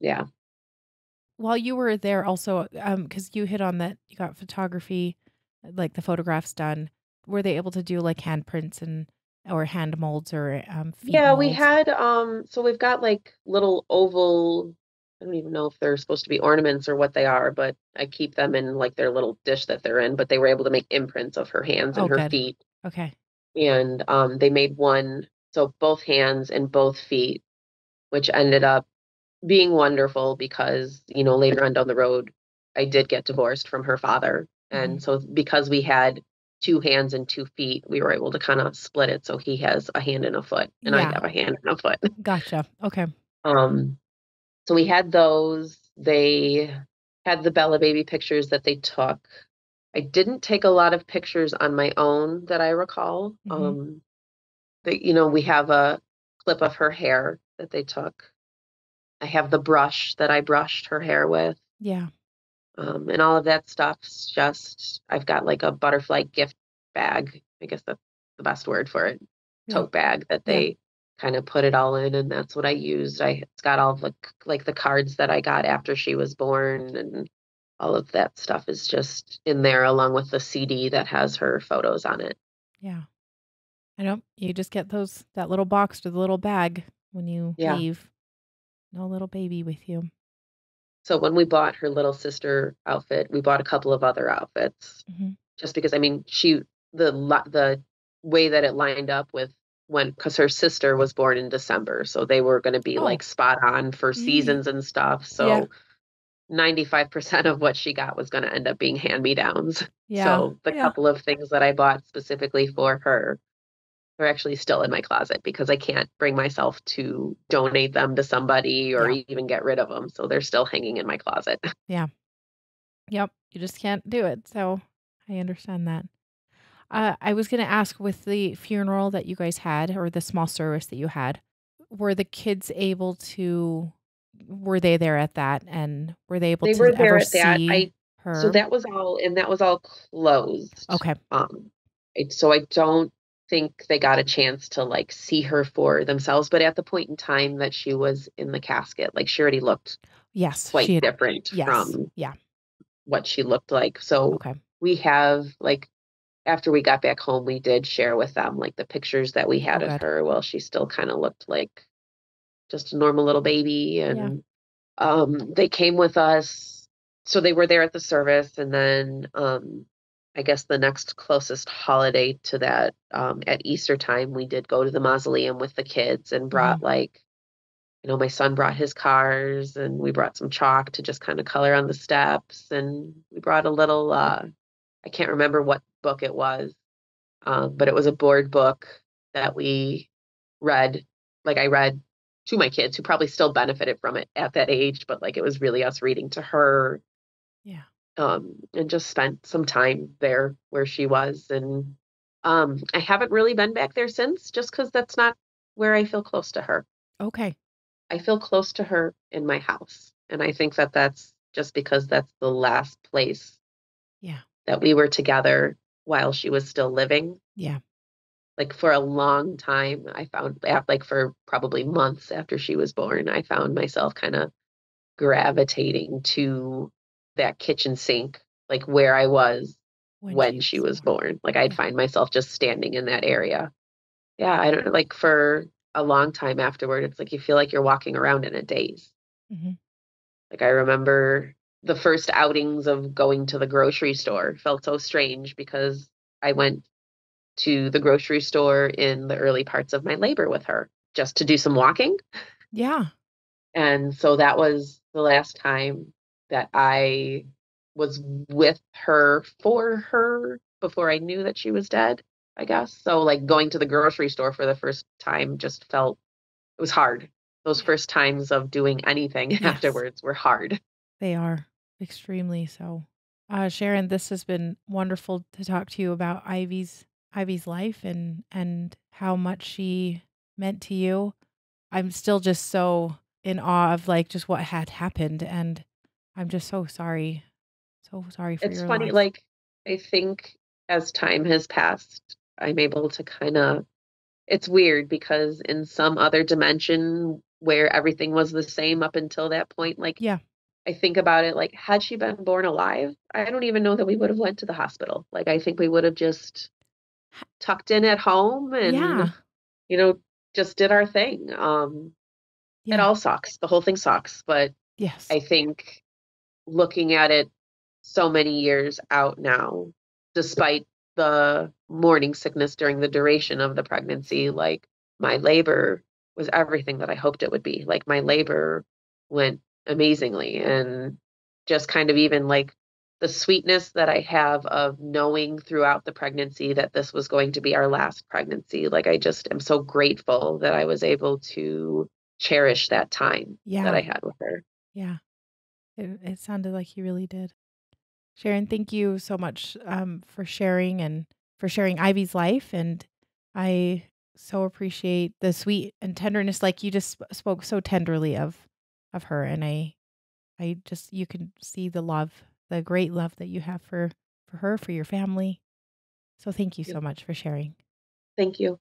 Yeah. While you were there also, because you hit on that, you got photography, like the photographs done. Were they able to do like handprints or hand molds or feet molds? We had, so we've got like little oval, I don't even know if they're supposed to be ornaments or what they are, but I keep them in like their little dish that they're in, but they were able to make imprints of her hands and her feet. Okay. And they made one, so both hands and both feet, which ended up being wonderful because, you know, later on down the road, I did get divorced from her father. And so because we had 2 hands and 2 feet, we were able to kind of split it. So he has a hand and a foot, and I have a hand and a foot. Gotcha. Okay. So we had those. They had the Bella Baby pictures that they took. I didn't take a lot of pictures on my own that I recall. That, you know, we have a clip of her hair that they took. I have the brush that I brushed her hair with. Yeah. And all of that stuff's just, I've got like a butterfly gift bag. I guess that's the best word for it. Yeah. Tote bag that they kind of put it all in, and that's what I used. It's got all the, like the cards that I got after she was born, and all of that stuff is just in there, along with the CD that has her photos on it. Yeah. I know. You just get that little box or the little bag when you leave. No little baby with you. So when we bought her little sister outfit, we bought a couple of other outfits just because, I mean, the way that it lined up with because her sister was born in December. So they were going to be like spot on for seasons and stuff. So 95% of what she got was going to end up being hand-me-downs. Yeah. So the couple of things that I bought specifically for her are actually still in my closet because I can't bring myself to donate them to somebody or even get rid of them. So they're still hanging in my closet. Yeah. Yep. You just can't do it. So I understand that. I was going to ask, with the funeral that you guys had, or the small service that you had, were the kids able to... were they there at that? And were they able to ever see her? So that was all, and that was all closed. Okay. So I don't think they got a chance to like see her for themselves, but at the point in time that she was in the casket, like she already looked quite different from what she looked like. So we have, like, after we got back home, we did share with them like the pictures that we had of her. Well, she still kind of looked like just a normal little baby. And they came with us. So they were there at the service. And then I guess the next closest holiday to that, at Easter time, we did go to the mausoleum with the kids and brought like, you know, my son brought his cars and we brought some chalk to just kind of color on the steps. And we brought a little, I can't remember what book it was, but it was a board book that we read. Like I read to my kids, who probably still benefited from it at that age, but like it was really us reading to her. Yeah. And just spent some time there where she was. And I haven't really been back there since, just because that's not where I feel close to her. Okay. I feel close to her in my house. And I think that that's just because that's the last place that we were together while she was still living. Yeah. Like for a long time, I found, like for probably months after she was born, I found myself kind of gravitating to that kitchen sink, like where I was when she was born. Like I'd find myself just standing in that area. Yeah, I don't, like for a long time afterward, it's like you feel like you're walking around in a daze. Mm-hmm. Like I remember the first outings of going to the grocery store felt so strange because I went to the grocery store in the early parts of my labor with her just to do some walking. Yeah. And so that was the last time that I was with her for her before I knew that she was dead, I guess. So like going to the grocery store for the first time just felt, it was hard. Those first times of doing anything afterwards were hard. They are extremely so. Sharon, this has been wonderful to talk to you about Ivy's life and how much she meant to you. I'm still just so in awe of like just what had happened, and I'm just so sorry for your life. It's funny, like I think as time has passed, I'm able to kind of, it's weird because in some other dimension where everything was the same up until that point, like I think about it, like had she been born alive, I don't even know that we would have went to the hospital. Like I think we would have just tucked in at home and you know, just did our thing. It all sucks, the whole thing sucks, but I think looking at it so many years out now, despite the morning sickness during the duration of the pregnancy, like my labor was everything that I hoped it would be. Like my labor went amazingly, and just kind of even like the sweetness that I have of knowing throughout the pregnancy that this was going to be our last pregnancy. Like, I just am so grateful that I was able to cherish that time that I had with her. Yeah. It sounded like you really did. Sharon, thank you so much for sharing, and for sharing Ivy's life. And I so appreciate the sweet and tenderness. Like you just spoke so tenderly of her. And I just, you can see the great love that you have for her, for your family. So thank you so much for sharing. Thank you.